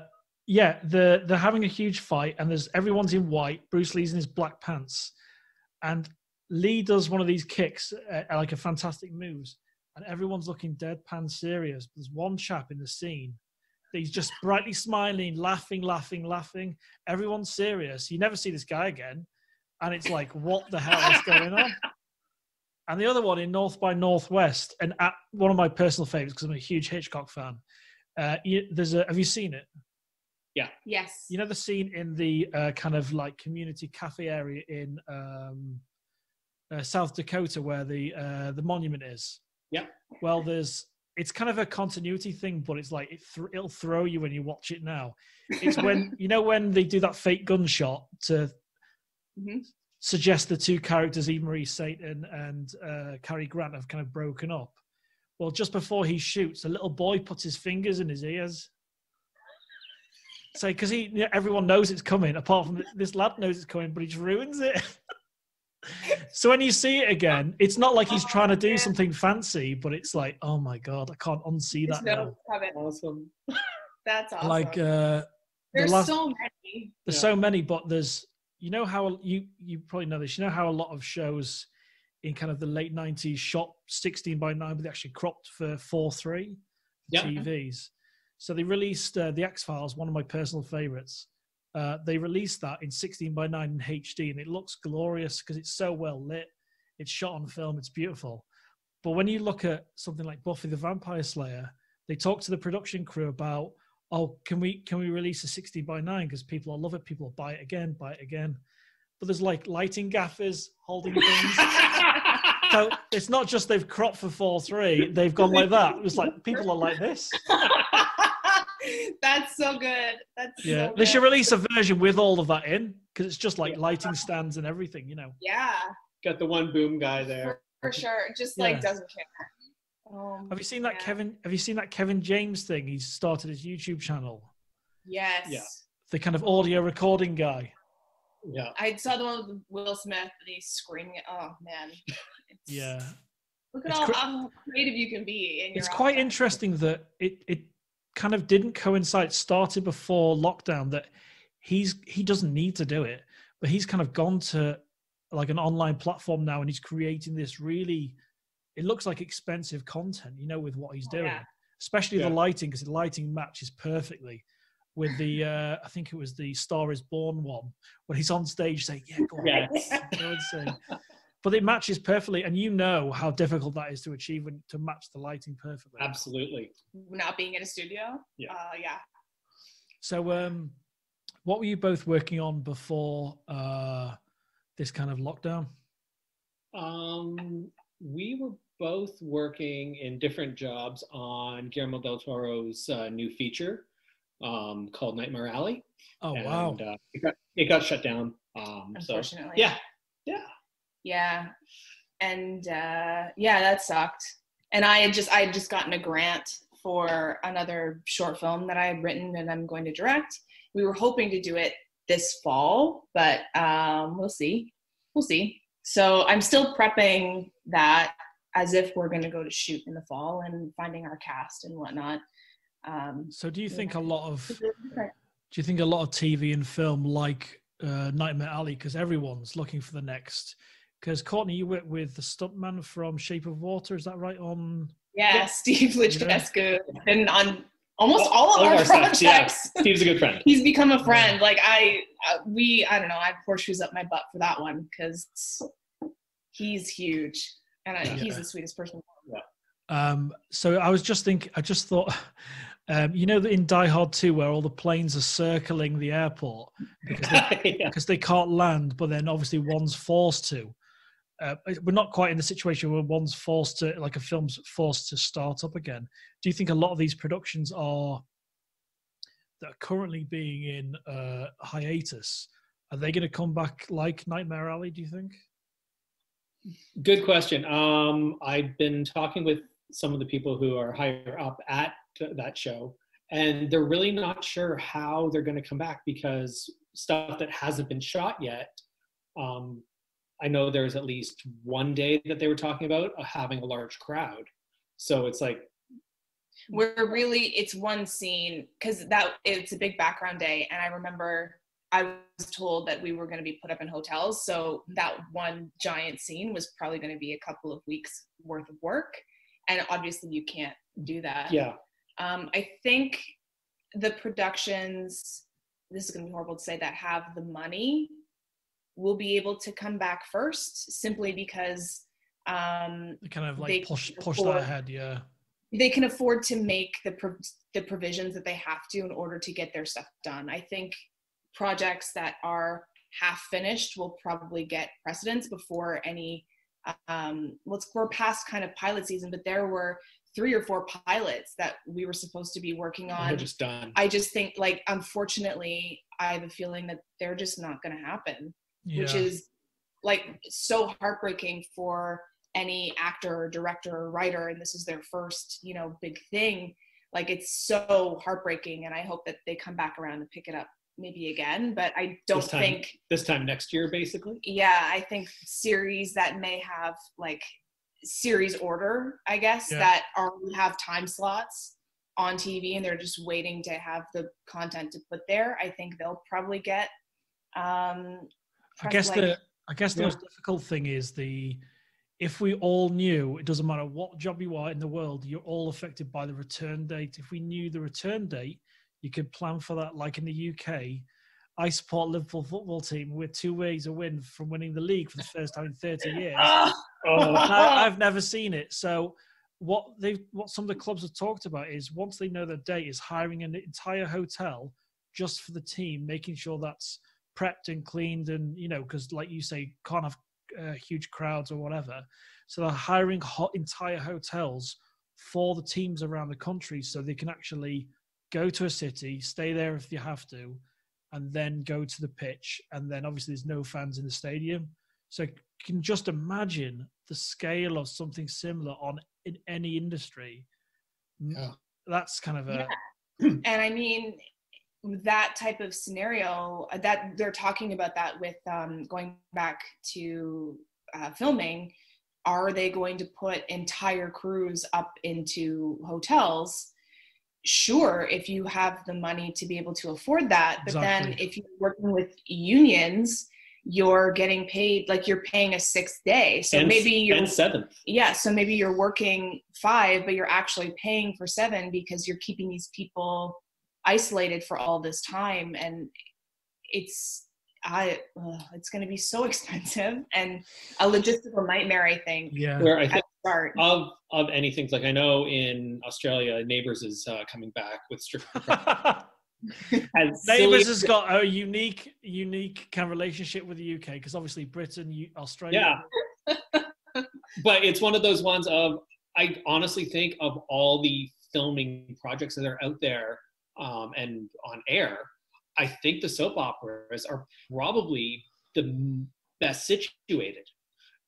yeah, the they're having a huge fight, and there's everyone's in white. Bruce Lee's in his black pants, and Lee does one of these kicks, uh, like a fantastic moves, and everyone's looking deadpan serious. There's one chap in the scene. He's just brightly smiling, laughing, laughing, laughing. Everyone's serious. You never see this guy again. And it's like, what the hell is going on? And the other one in North by Northwest, and at one of my personal favorites because I'm a huge Hitchcock fan. Uh, you, there's a. Have you seen it? Yeah. Yes. You know the scene in the uh, kind of like community cafe area in um, uh, South Dakota where the uh, the monument is? Yeah. Well, there's... It's kind of a continuity thing, but it's like it th- it'll throw you when you watch it now. It's when, you know, when they do that fake gunshot to mm-hmm. suggest the two characters, Eve Marie Satan and uh, Cary Grant, have kind of broken up. Well, just before he shoots, a little boy puts his fingers in his ears. So, because he, you know, everyone knows it's coming, apart from this lad knows it's coming, but he just ruins it. So when you see it again, it's not like he's trying to do something fancy, but it's like, oh my god, I can't unsee that now. Awesome. That's awesome. Like uh, there's the last, so many. There's yeah. so many, but there's you know how you you probably know this. You know how a lot of shows in kind of the late nineties shot sixteen by nine, but they actually cropped for four three yeah. T Vs. So they released uh, the X-Files, one of my personal favorites. Uh, they released that in sixteen by nine in H D, and it looks glorious because it's so well lit. It's shot on film. It's beautiful. But when you look at something like Buffy the Vampire Slayer, they talk to the production crew about, oh, can we can we release a sixteen by nine because people will love it. People will buy it again, buy it again. But there's like lighting gaffers holding things. So it's not just they've cropped for four three. They've gone like that. It was like people are like this. That's so good. That's yeah. So good. They should release a version with all of that in because it's just like yeah. lighting stands and everything, you know. Yeah. Got the one boom guy there. For, for sure. It just yeah. like doesn't care. Um, have you seen that yeah. Kevin? Have you seen that Kevin James thing? He's started his YouTube channel. Yes. Yeah. The kind of audio recording guy. Yeah. I saw the one with Will Smith and he's screaming. Oh man. It's, yeah. Look at it's all cr- how creative you can be. In your it's quite life. Interesting that it it. kind of didn't coincide, started before lockdown, that he's he doesn't need to do it, but he's kind of gone to like an online platform now, and he's creating this really, it looks like expensive content, you know, with what he's doing, yeah. especially yeah. the lighting, because the lighting matches perfectly with the, uh, I think it was the Star Is Born one, when he's on stage saying, yeah, go on, yes. go and sing. But it matches perfectly, and you know how difficult that is to achieve and to match the lighting perfectly. Absolutely. Not being in a studio? Yeah. Uh, yeah. So um, what were you both working on before uh, this kind of lockdown? Um, we were both working in different jobs on Guillermo del Toro's uh, new feature um, called Nightmare Alley. Oh, and, wow. Uh, it, got, it got shut down. Um, Unfortunately. So, yeah. Yeah. Yeah. And uh, yeah, that sucked. And I had just, I had just gotten a grant for another short film that I had written and I'm going to direct. We were hoping to do it this fall, but um, we'll see. We'll see. So I'm still prepping that as if we're going to go to shoot in the fall and finding our cast and whatnot. Um, so do you think yeah. a lot of, do you think a lot of T V and film like uh, Nightmare Alley, because everyone's looking for the next, because Courtney, you worked with the stuntman from Shape of Water, is that right? On Yeah, yeah. Steve Litchescu, yeah. and on almost all, all of all our, our projects. Yeah. Steve's a good friend. He's become a friend. Yeah. Like I, we, I don't know, I have horseshoes up my butt for that one because he's huge and I, yeah. he's the sweetest person. Yeah. Um, so I was just thinking, I just thought, um, you know, in Die Hard two where all the planes are circling the airport because they, yeah. because they can't land, but then obviously one's forced to. Uh, we're not quite in the situation where one's forced to, like a film's forced to start up again. Do you think a lot of these productions are, that are currently being in uh, hiatus, are they going to come back like Nightmare Alley, do you think? Good question. Um, I've been talking with some of the people who are higher up at that show, and they're really not sure how they're going to come back because stuff that hasn't been shot yet, um, I know there's at least one day that they were talking about uh, having a large crowd. So it's like. We're really, it's one scene, because that it's a big background day. And I remember I was told that we were going to be put up in hotels. So that one giant scene was probably going to be a couple of weeks worth of work. And obviously you can't do that. Yeah. Um, I think the productions, this is going to be horrible to say, that have the money will be able to come back first, simply because um, they kind of like they push push afford, that ahead, yeah. They can afford to make the pro the provisions that they have to in order to get their stuff done. I think projects that are half finished will probably get precedence before any. Um, let's we're past kind of pilot season, but there were three or four pilots that we were supposed to be working on. They're just done. I just think, like, unfortunately, I have a feeling that they're just not going to happen. Yeah. Which is like so heartbreaking for any actor or director or writer, and this is their first, you know, big thing. Like, it's so heartbreaking, and I hope that they come back around and pick it up maybe again, but I don't this time, think this time next year basically. Yeah, I think series that may have like series order, I guess, yeah. that already have time slots on T V and they're just waiting to have the content to put there, I think they'll probably get um I guess like, the I guess the yeah. most difficult thing is the if we all knew it doesn't matter what job you are in the world, you're all affected by the return date. If we knew the return date, you could plan for that. Like in the U K, I support Liverpool football team. We're two ways a win from winning the league for the first time in thirty years. oh. I, I've never seen it. So what they what some of the clubs have talked about is once they know their date, is hiring an entire hotel just for the team, making sure that's prepped and cleaned and, you know, because like you say, can't have uh, huge crowds or whatever. So they're hiring hot entire hotels for the teams around the country so they can actually go to a city, stay there if you have to, and then go to the pitch. And then obviously there's no fans in the stadium. So you can just imagine the scale of something similar on in any industry. Yeah. That's kind of a... Yeah. And I mean... that type of scenario that they're talking about that with um, going back to uh, filming, are they going to put entire crews up into hotels? Sure, if you have the money to be able to afford that, but exactly. then if you're working with unions, you're getting paid, like you're paying a sixth day. So and, maybe you're and seventh. Yeah. So maybe you're working five, but you're actually paying for seven because you're keeping these people isolated for all this time, and it's I ugh, it's going to be so expensive and a logistical nightmare. I think. Yeah. Where I think start. of of anything like I know in Australia, Neighbors is uh, coming back with strict Neighbours has got a unique, unique kind of relationship with the U K, because obviously Britain, Australia. Yeah. But it's one of those ones of, I honestly think of all the filming projects that are out there um, and on air, I think the soap operas are probably the best situated,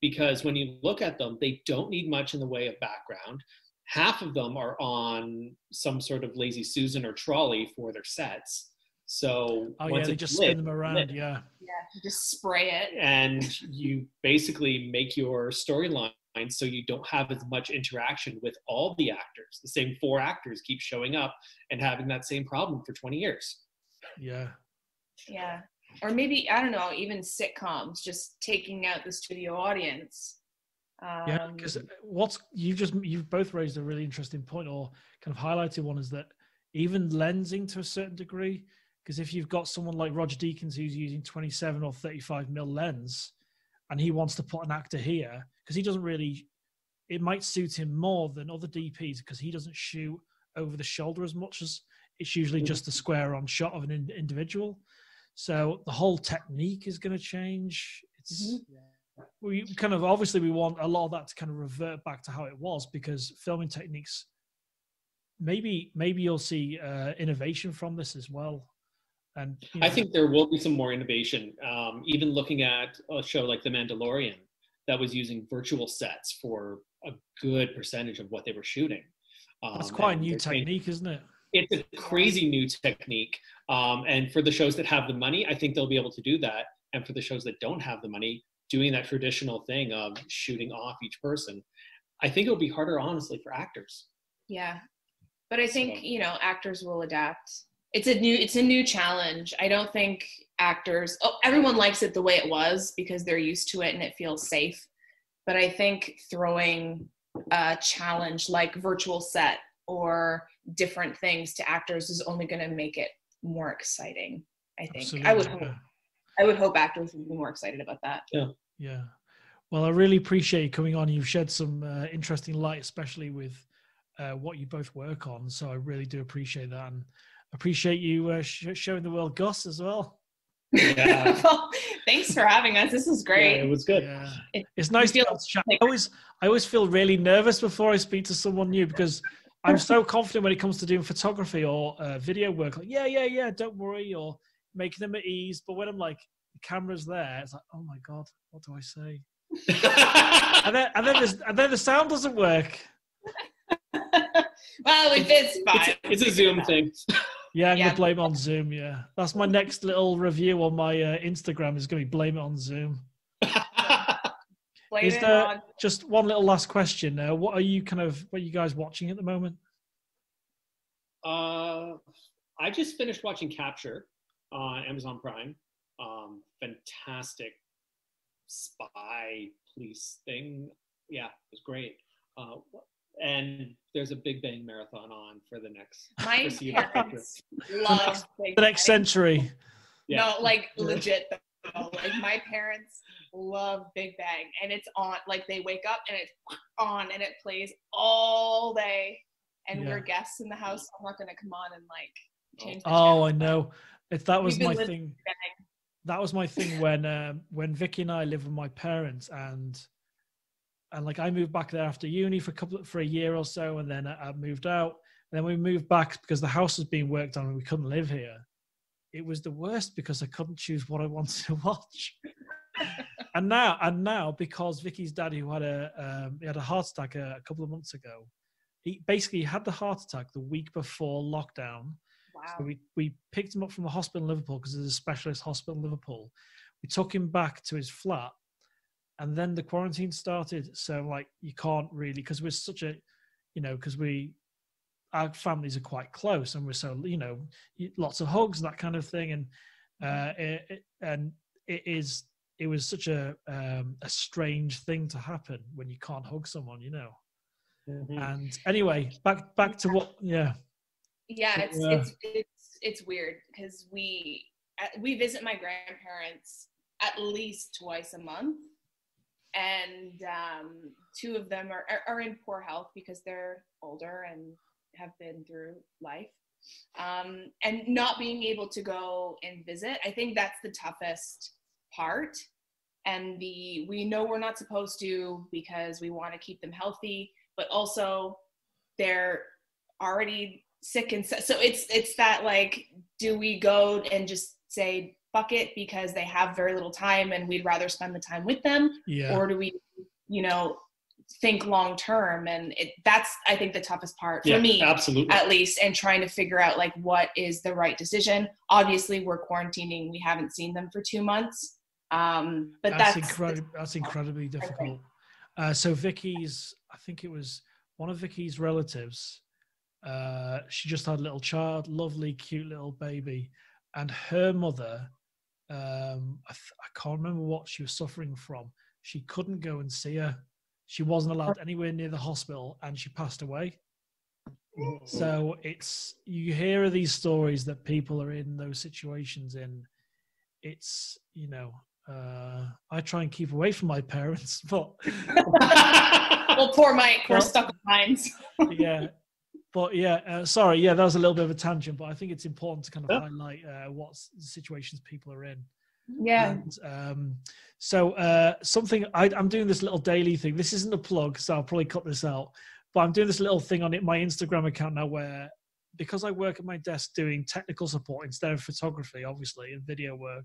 because when you look at them, they don't need much in the way of background. Half of them are on some sort of lazy Susan or trolley for their sets. So oh, once yeah, they just lit, spin them around, lit, yeah. Yeah, you just spray it. And you basically make your storyline so you don't have as much interaction with all the actors. The same four actors keep showing up and having that same problem for twenty years. Yeah. Yeah. Or maybe, I don't know, even sitcoms, just taking out the studio audience. Um, yeah, because what's you just you've both raised a really interesting point, or kind of highlighted one, is that even lensing to a certain degree, because if you've got someone like Roger Deakins who's using twenty-seven or thirty-five mil lens, and he wants to put an actor here because he doesn't really, it might suit him more than other D Ps because he doesn't shoot over the shoulder as much, as it's usually just a square on shot of an in- individual. So the whole technique is going to change. It's mm-hmm. We kind of, obviously we want a lot of that to kind of revert back to how it was, because filming techniques, maybe, maybe you'll see uh, innovation from this as well. And you know, I think there will be some more innovation. Um, even looking at a show like The Mandalorian that was using virtual sets for a good percentage of what they were shooting. Um, That's quite a new technique, isn't it? It's a crazy new technique. Um, and for the shows that have the money, I think they'll be able to do that. And for the shows that don't have the money, doing that traditional thing of shooting off each person, I think it'll be harder, honestly, for actors. Yeah. But I think, so. you know, actors will adapt. It's a new, it's a new challenge. I don't think actors, oh, everyone likes it the way it was because they're used to it and it feels safe. But I think throwing a challenge like virtual set or different things to actors is only going to make it more exciting, I think. Absolutely. I would hope, I would hope actors would be more excited about that. Yeah. Yeah. Well, I really appreciate you coming on. You've shed some uh, interesting light, especially with uh, what you both work on. So I really do appreciate that. And appreciate you uh, sh- showing the world Gus as well. Yeah. Well, thanks for having us. This is great. Yeah, it was good. Yeah. It, it's nice to chat. I always, I always feel really nervous before I speak to someone new, because I'm so confident when it comes to doing photography or uh, video work. Like, yeah, yeah, yeah, don't worry, or making them at ease. But when I'm like, the camera's there, it's like, oh my God, what do I say? and, then, and, then and then the sound doesn't work. Well, if it's fine. It's, it's a Zoom thing. Yeah, I'm yeah. going to blame it on Zoom, yeah. That's my next little review on my uh, Instagram, is going to be blame it on Zoom. Blame is it there, on... Just one little last question. Uh, what are you kind of, what are you guys watching at the moment? Uh, I just finished watching Capture on Amazon Prime. Um, fantastic spy police thing. Yeah, it was great. Uh, and there's a Big Bang marathon on for the next my parents love Big the next Bang. Century. Yeah. No, like legit though. Like my parents love Big Bang, and it's on. Like they wake up and it's on, and it plays all day. And yeah. We're guests in the house. So I'm not gonna come on and like change. The oh, channel. I know. If that was my thing. That was my thing when um, when Vicky and I lived with my parents, and. And like I moved back there after uni for a couple for a year or so, and then I, I moved out. And then we moved back because the house was being worked on and we couldn't live here. It was the worst because I couldn't choose what I wanted to watch. and now, and now, because Vicky's dad, who had a um, he had a heart attack a, a couple of months ago, he basically had the heart attack the week before lockdown. Wow. So we we picked him up from the hospital in Liverpool, because there's a specialist hospital in Liverpool. We took him back to his flat. And then the quarantine started, so like you can't really, because we're such a, you know, because we, our families are quite close, and we're so, you know, lots of hugs and that kind of thing, and uh, it, it, and it is, it was such a um, a strange thing to happen when you can't hug someone, you know. Mm-hmm. And anyway, back back to what, yeah, yeah, it's yeah. It's, it's it's weird because we we visit my grandparents at least twice a month. And um, two of them are, are, are in poor health because they're older and have been through life. Um, and not being able to go and visit, I think that's the toughest part. And the, we know we're not supposed to because we want to keep them healthy, but also they're already sick. And so, so it's, it's that like, do we go and just say fuck it because they have very little time and we'd rather spend the time with them? Yeah. Or do we, you know, think long-term? And it, that's, I think, the toughest part for yeah, me, absolutely. At least, and trying to figure out like, what is the right decision? Obviously we're quarantining. We haven't seen them for two months. Um, but that's, that's, incredible, that's incredibly difficult. Uh, so Vicky's, I think it was one of Vicky's relatives. Uh, she just had a little child, lovely, cute little baby. And her mother, um, I, th- I can't remember what she was suffering from. She couldn't go and see her. She wasn't allowed anywhere near the hospital and she passed away. So it's, you hear of these stories that people are in those situations in. It's, you know, uh, I try and keep away from my parents, but well, poor Mike, we're but, stuck with mines. yeah, but yeah, uh, sorry, yeah, that was a little bit of a tangent, but I think it's important to kind of yeah. highlight uh, what situations people are in. Yeah. And, um, so uh, something I, I'm doing this little daily thing. This isn't a plug, so I'll probably cut this out. But I'm doing this little thing on it, my Instagram account now, where because I work at my desk doing technical support instead of photography, obviously, and video work,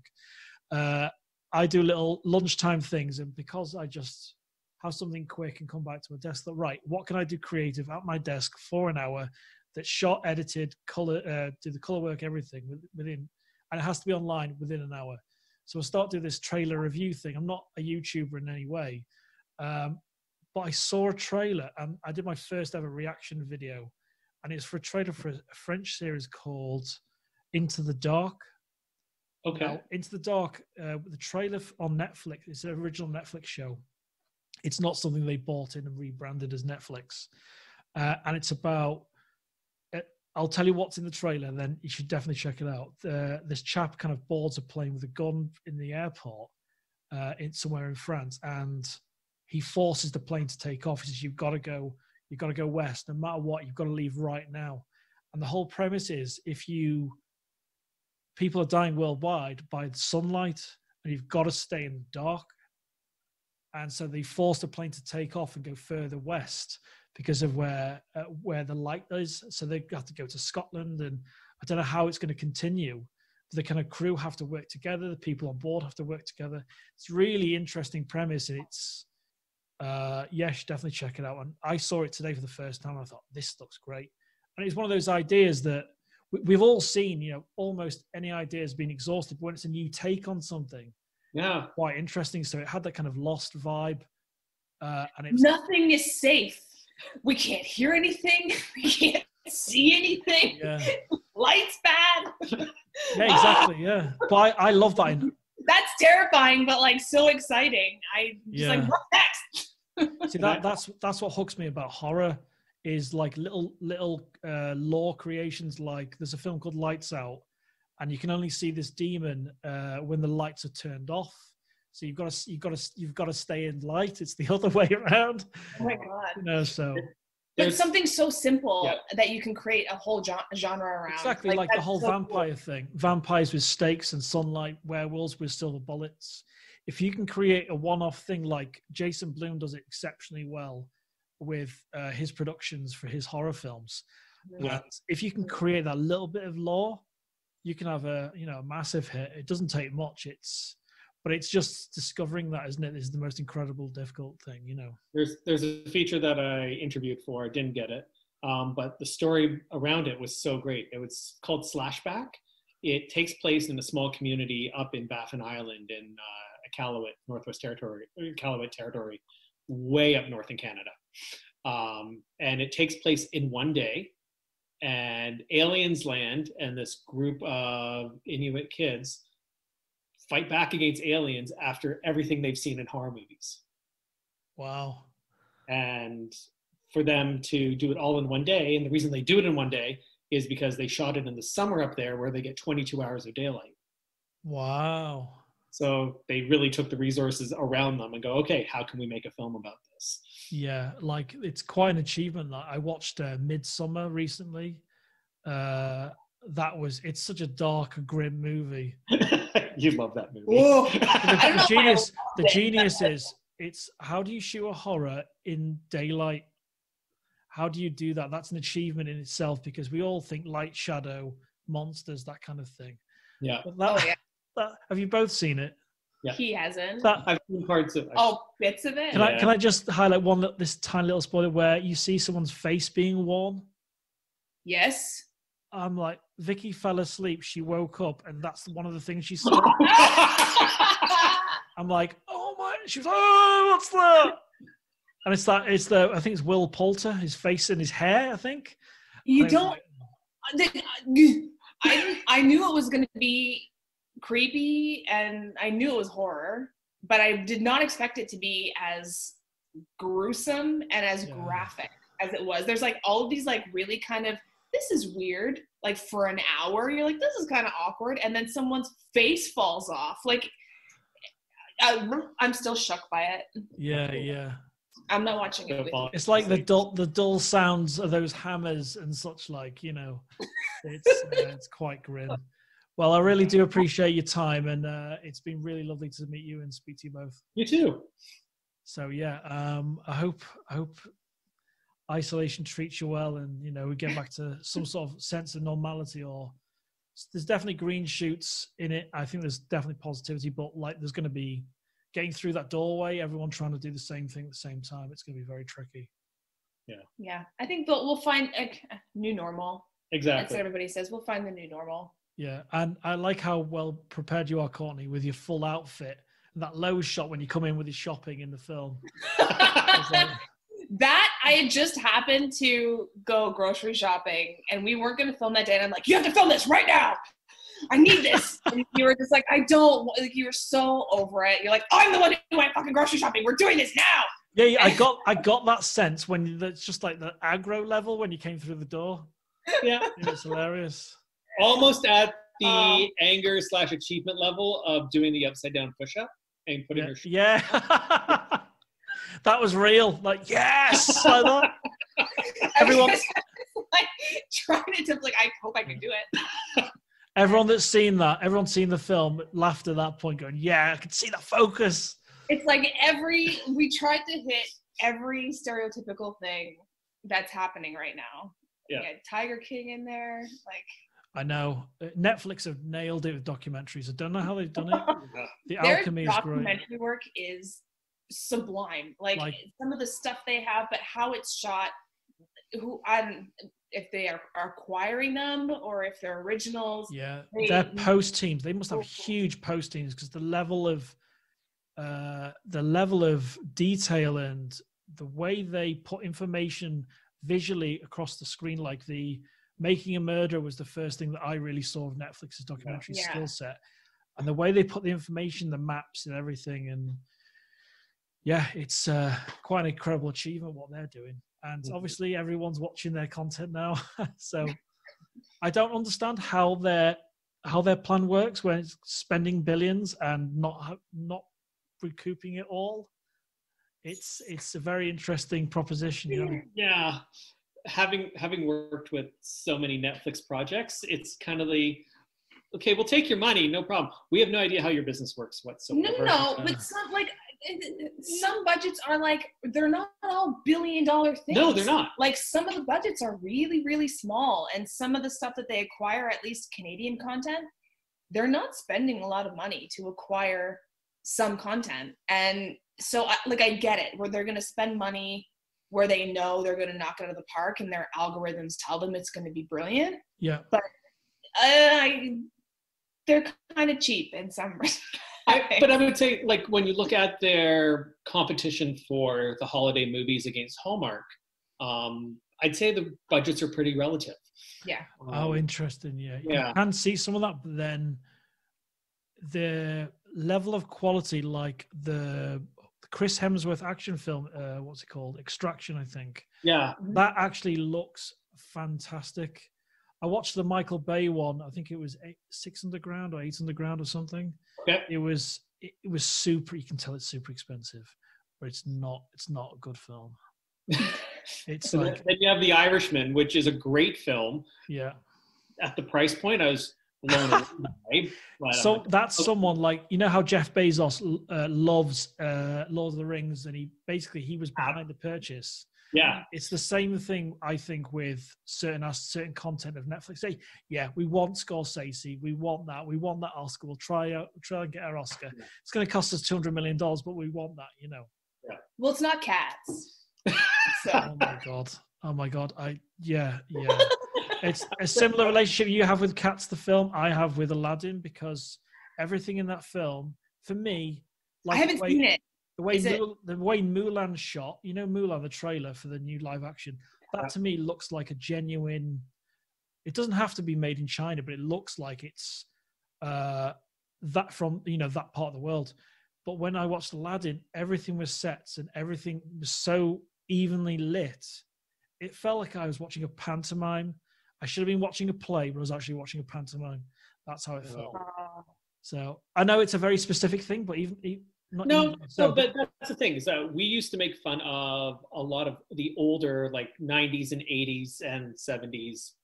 uh, I do little lunchtime things. And because I just have something quick and come back to my desk, that right, what can I do creative at my desk for an hour that's shot, edited, color, uh, do the color work, everything within, and it has to be online within an hour. So I start doing this trailer review thing. I'm not a YouTuber in any way, um, but I saw a trailer and I did my first ever reaction video. And it's for a trailer for a French series called Into the Dark. Okay. Now, Into the Dark, uh, the trailer on Netflix, it's an original Netflix show. It's not something they bought in and rebranded as Netflix. Uh, and it's about, uh, I'll tell you what's in the trailer, then you should definitely check it out. Uh, this chap kind of boards a plane with a gun in the airport uh, in somewhere in France. And he forces the plane to take off. He says, you've got to go. You've got to go west. No matter what, you've got to leave right now. And the whole premise is if you, people are dying worldwide by sunlight and you've got to stay in the dark. And so they force the plane to take off and go further west because of where uh, where the light is. So they have to go to Scotland and I don't know how it's going to continue. The kind of crew have to work together. The people on board have to work together. It's really interesting premise. It's, Uh, yeah, definitely check it out. And I saw it today for the first time. And I thought this looks great, and it's one of those ideas that we, we've all seen. You know, almost any idea has been exhausted when it's a new take on something. Yeah, quite interesting. So it had that kind of Lost vibe, uh, and it's nothing is safe. We can't hear anything. We can't see anything. Yeah. Lights bad. Yeah, exactly. Yeah, but I, I love that. In- That's terrifying, but like so exciting. I just yeah. like what next? See that that's that's what hooks me about horror is like little little uh, lore creations. Like there's a film called Lights Out, and you can only see this demon uh, when the lights are turned off. So you've got to you've got to you've got to stay in light. It's the other way around. Oh my god! You know, so but something so simple yeah. that you can create a whole genre around. Exactly, like, like the whole so vampire cool. thing. Vampires with stakes and sunlight, werewolves with silver bullets. If you can create a one-off thing like Jason Blum does it exceptionally well with uh, his productions for his horror films. Yeah. And if you can create that little bit of lore, you can have a you know a massive hit. It doesn't take much. It's But it's just discovering that, isn't it? This is the most incredible, difficult thing, you know. There's there's a feature that I interviewed for. I didn't get it. Um, but the story around it was so great. It was called Slashback. It takes place in a small community up in Baffin Island in uh, Iqaluit, Northwest Territory, Iqaluit Territory, way up north in Canada. Um, and it takes place in one day. And aliens land, and this group of Inuit kids fight back against aliens after everything they've seen in horror movies. Wow. And for them to do it all in one day, and the reason they do it in one day is because they shot it in the summer up there where they get twenty-two hours of daylight. Wow. So they really took the resources around them and go, okay, how can we make a film about this? Yeah, like it's quite an achievement. Like I watched uh, Midsummer recently, uh, that was, it's such a dark, grim movie. You love that movie. The, the genius, the genius is, it's how do you shoot a horror in daylight? How do you do that? That's an achievement in itself, because we all think light, shadow, monsters, that kind of thing. Yeah. But that, oh, yeah. That, have you both seen it? Yeah. He hasn't. That, I've seen parts of it. Oh, bits of it. Can, yeah. I, can I just highlight one, this tiny little spoiler where you see someone's face being worn? Yes. I'm like, Vicky fell asleep. She woke up, and that's one of the things she saw. I'm like, oh my! She was like, oh, what's that? And it's that. It's the. I think it's Will Poulter. His face and his hair. I think. You and don't. Like, I I knew it was going to be creepy, and I knew it was horror, but I did not expect it to be as gruesome and as yeah. graphic as it was. There's like all of these like really kind of, this is weird, like for an hour you're like, this is kind of awkward, and then someone's face falls off. Like I, I'm still shook by it. Yeah, yeah. I'm not watching it. It's like the dull, the dull sounds of those hammers and such, like, you know, it's uh, it's quite grim. Well, I really do appreciate your time, and uh, it's been really lovely to meet you and speak to you both. You too. So yeah, um, I hope I hope isolation treats you well, and you know, we get back to some sort of sense of normality. Or there's definitely green shoots in it. I think there's definitely positivity, but like there's going to be getting through that doorway. Everyone trying to do the same thing at the same time. It's going to be very tricky. Yeah. Yeah, I think that we'll find a new normal. Exactly. That's what everybody says. We'll find the new normal. Yeah, and I like how well prepared you are, Courtney, with your full outfit and that low shot when you come in with your shopping in the film. Like, that, I had just happened to go grocery shopping, and we weren't going to film that day, and I'm like, you have to film this right now. I need this. And you were just like, I don't, like, you were so over it. You're like, I'm the one who went fucking grocery shopping. We're doing this now. Yeah, yeah, I got I got that sense when it's just like the aggro level when you came through the door. Yeah. It was hilarious. Almost at the um, anger slash achievement level of doing the upside down push up and putting yeah, her shoes. Yeah. That was real. Like, yes. I love everyone. Like trying to, like, I hope I can do it. Everyone that's seen that, everyone's seen the film, laughed at that point, going, yeah, I can see that focus. It's like every, we tried to hit every stereotypical thing that's happening right now. Yeah. We had Tiger King in there. Like, I know. Netflix have nailed it with documentaries. I don't know how they've done it. The alchemy is great. Their documentary work is sublime. Like, like some of the stuff they have, but how it's shot, who I'm, if they are acquiring them or if they're originals. Yeah, they, their post teams. They must have huge post teams, because the level of uh, the level of detail and the way they put information visually across the screen, like the Making a Murderer was the first thing that I really saw of Netflix's documentary yeah. skill set, and the way they put the information, the maps and everything. And yeah, it's uh, quite an incredible achievement what they're doing. And obviously everyone's watching their content now. So I don't understand how their, how their plan works when it's spending billions and not, not recouping it all. It's, it's a very interesting proposition. You know? Yeah. Having having worked with so many Netflix projects, it's kind of the, okay, we'll take your money, no problem. We have no idea how your business works whatsoever. No, no, no. But some, like, some budgets are like, they're not all billion dollar things. No, they're not. Like, some of the budgets are really, really small. And some of the stuff that they acquire, at least Canadian content, they're not spending a lot of money to acquire some content. And so, I, like, I get it, where they're going to spend money where they know they're going to knock it out of the park and their algorithms tell them it's going to be brilliant. Yeah. But uh, they're kind of cheap in some respects. I, but I would say, like, when you look at their competition for the holiday movies against Hallmark, um, I'd say the budgets are pretty relative. Yeah. Um, oh, interesting. Yeah. yeah. You can see some of that, but then the level of quality, like the Chris Hemsworth action film, uh, what's it called? Extraction, I think. Yeah. That actually looks fantastic. I watched the Michael Bay one. I think it was eight, six Underground or eight Underground or something. Okay. It was, it, it was super, you can tell it's super expensive, but it's not, it's not a good film. It's so like, then you have The Irishman, which is a great film. Yeah. at the price point, I was blown away. But, so um, that's okay. someone like, you know how Jeff Bezos uh, loves uh, Lord of the Rings, and he basically, he was behind ah. the purchase. Yeah. It's the same thing, I think, with certain certain content of Netflix. Say, yeah, we want Scorsese. We want that. We want that Oscar. We'll try, uh, try and get our Oscar. Yeah. It's going to cost us two hundred million dollars, but we want that, you know. Yeah. Well, it's not Cats. So. Oh, my God. Oh, my God. I Yeah, yeah. It's a similar relationship you have with Cats, the film, I have with Aladdin, because everything in that film, for me... Like I haven't way, seen it. The way, Mul- the way Mulan shot, you know Mulan, the trailer for the new live action, that to me looks like a genuine, it doesn't have to be made in China, but it looks like it's uh, that from, you know, that part of the world. But when I watched Aladdin, everything was sets and everything was so evenly lit. It felt like I was watching a pantomime. I should have been watching a play, but I was actually watching a pantomime. That's how it felt. Wow. So I know it's a very specific thing, but even... even Not no, so, but that's the thing is that we used to make fun of a lot of the older like nineties and eighties and seventies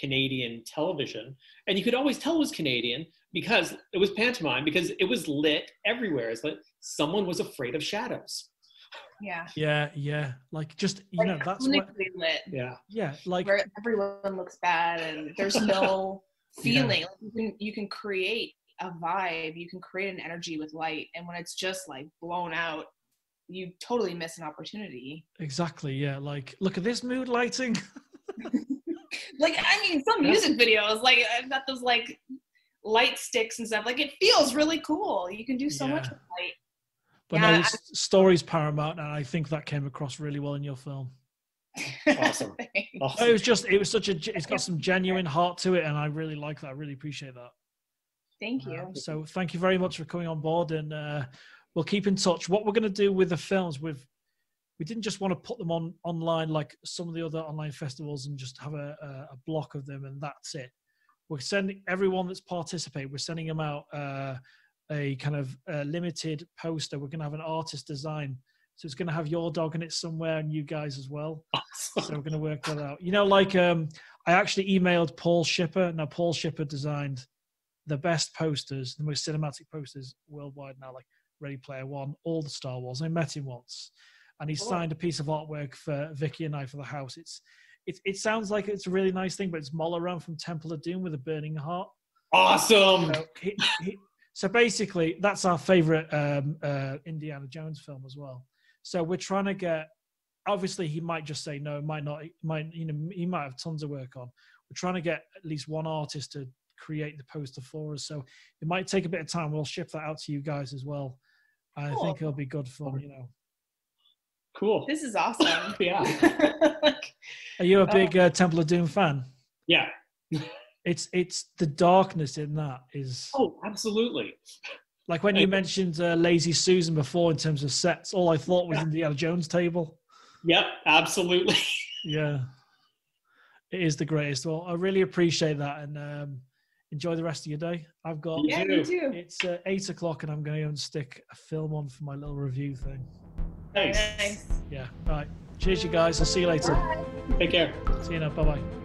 Canadian television, and you could always tell it was Canadian because it was pantomime, because it was lit everywhere. It's like someone was afraid of shadows. Yeah. Yeah, yeah. Like just you like, know that's what, lit. Yeah, yeah. Like where everyone looks bad and there's no feeling. Yeah. Like, you can you can create a vibe, you can create an energy with light, and when it's just like blown out, you totally miss an opportunity. Exactly, yeah. Like, look at this mood lighting. Like, I mean, some music videos, like I've got those like light sticks and stuff. Like, it feels really cool. You can do so yeah. much with light. But yeah, no, I, story's paramount, and I think that came across really well in your film. Awesome. awesome. It was just, it was such a, it's got some genuine heart to it, and I really like that. I really appreciate that. Thank you. Um, so thank you very much for coming on board, and uh, we'll keep in touch. What we're going to do with the films, we've, we didn't just want to put them on online like some of the other online festivals and just have a, a block of them and that's it. We're sending everyone that's participated, we're sending them out uh, a kind of uh, limited poster. We're going to have an artist design. So it's going to have your dog in it somewhere and you guys as well. Awesome. So we're going to work that out. You know, like um, I actually emailed Paul Shipper. Now, Paul Shipper designed the best posters, the most cinematic posters worldwide now, like Ready Player One, all the Star Wars. I met him once, and he oh. signed a piece of artwork for Vicky and I for the house. It's, it, it sounds like it's a really nice thing, but it's Molaram from Temple of Doom with a burning heart. Awesome. So, he, he, so basically, that's our favorite um, uh, Indiana Jones film as well. So we're trying to get. Obviously, he might just say no. Might not. Might you know? He might have tons of work on. We're trying to get at least one artist to create the poster for us, so it might take a bit of time. We'll ship that out to you guys as well. I cool. think it'll be good fun, you know. Cool. This is awesome. Yeah. Are you a big uh, Temple of Doom fan? Yeah. It's it's the darkness in that is. Oh, absolutely. Like when I, you mentioned uh, Lazy Susan before in terms of sets, all I thought was yeah. Indiana Jones table. Yep, absolutely. Yeah. It is the greatest. Well, I really appreciate that, and um, enjoy the rest of your day. I've got yeah, you too. It's uh, eight o'clock, and I'm going to go and stick a film on for my little review thing. Nice. Yeah. All right. Cheers, you guys. I'll see you later. Bye. Take care. See you now. Bye bye.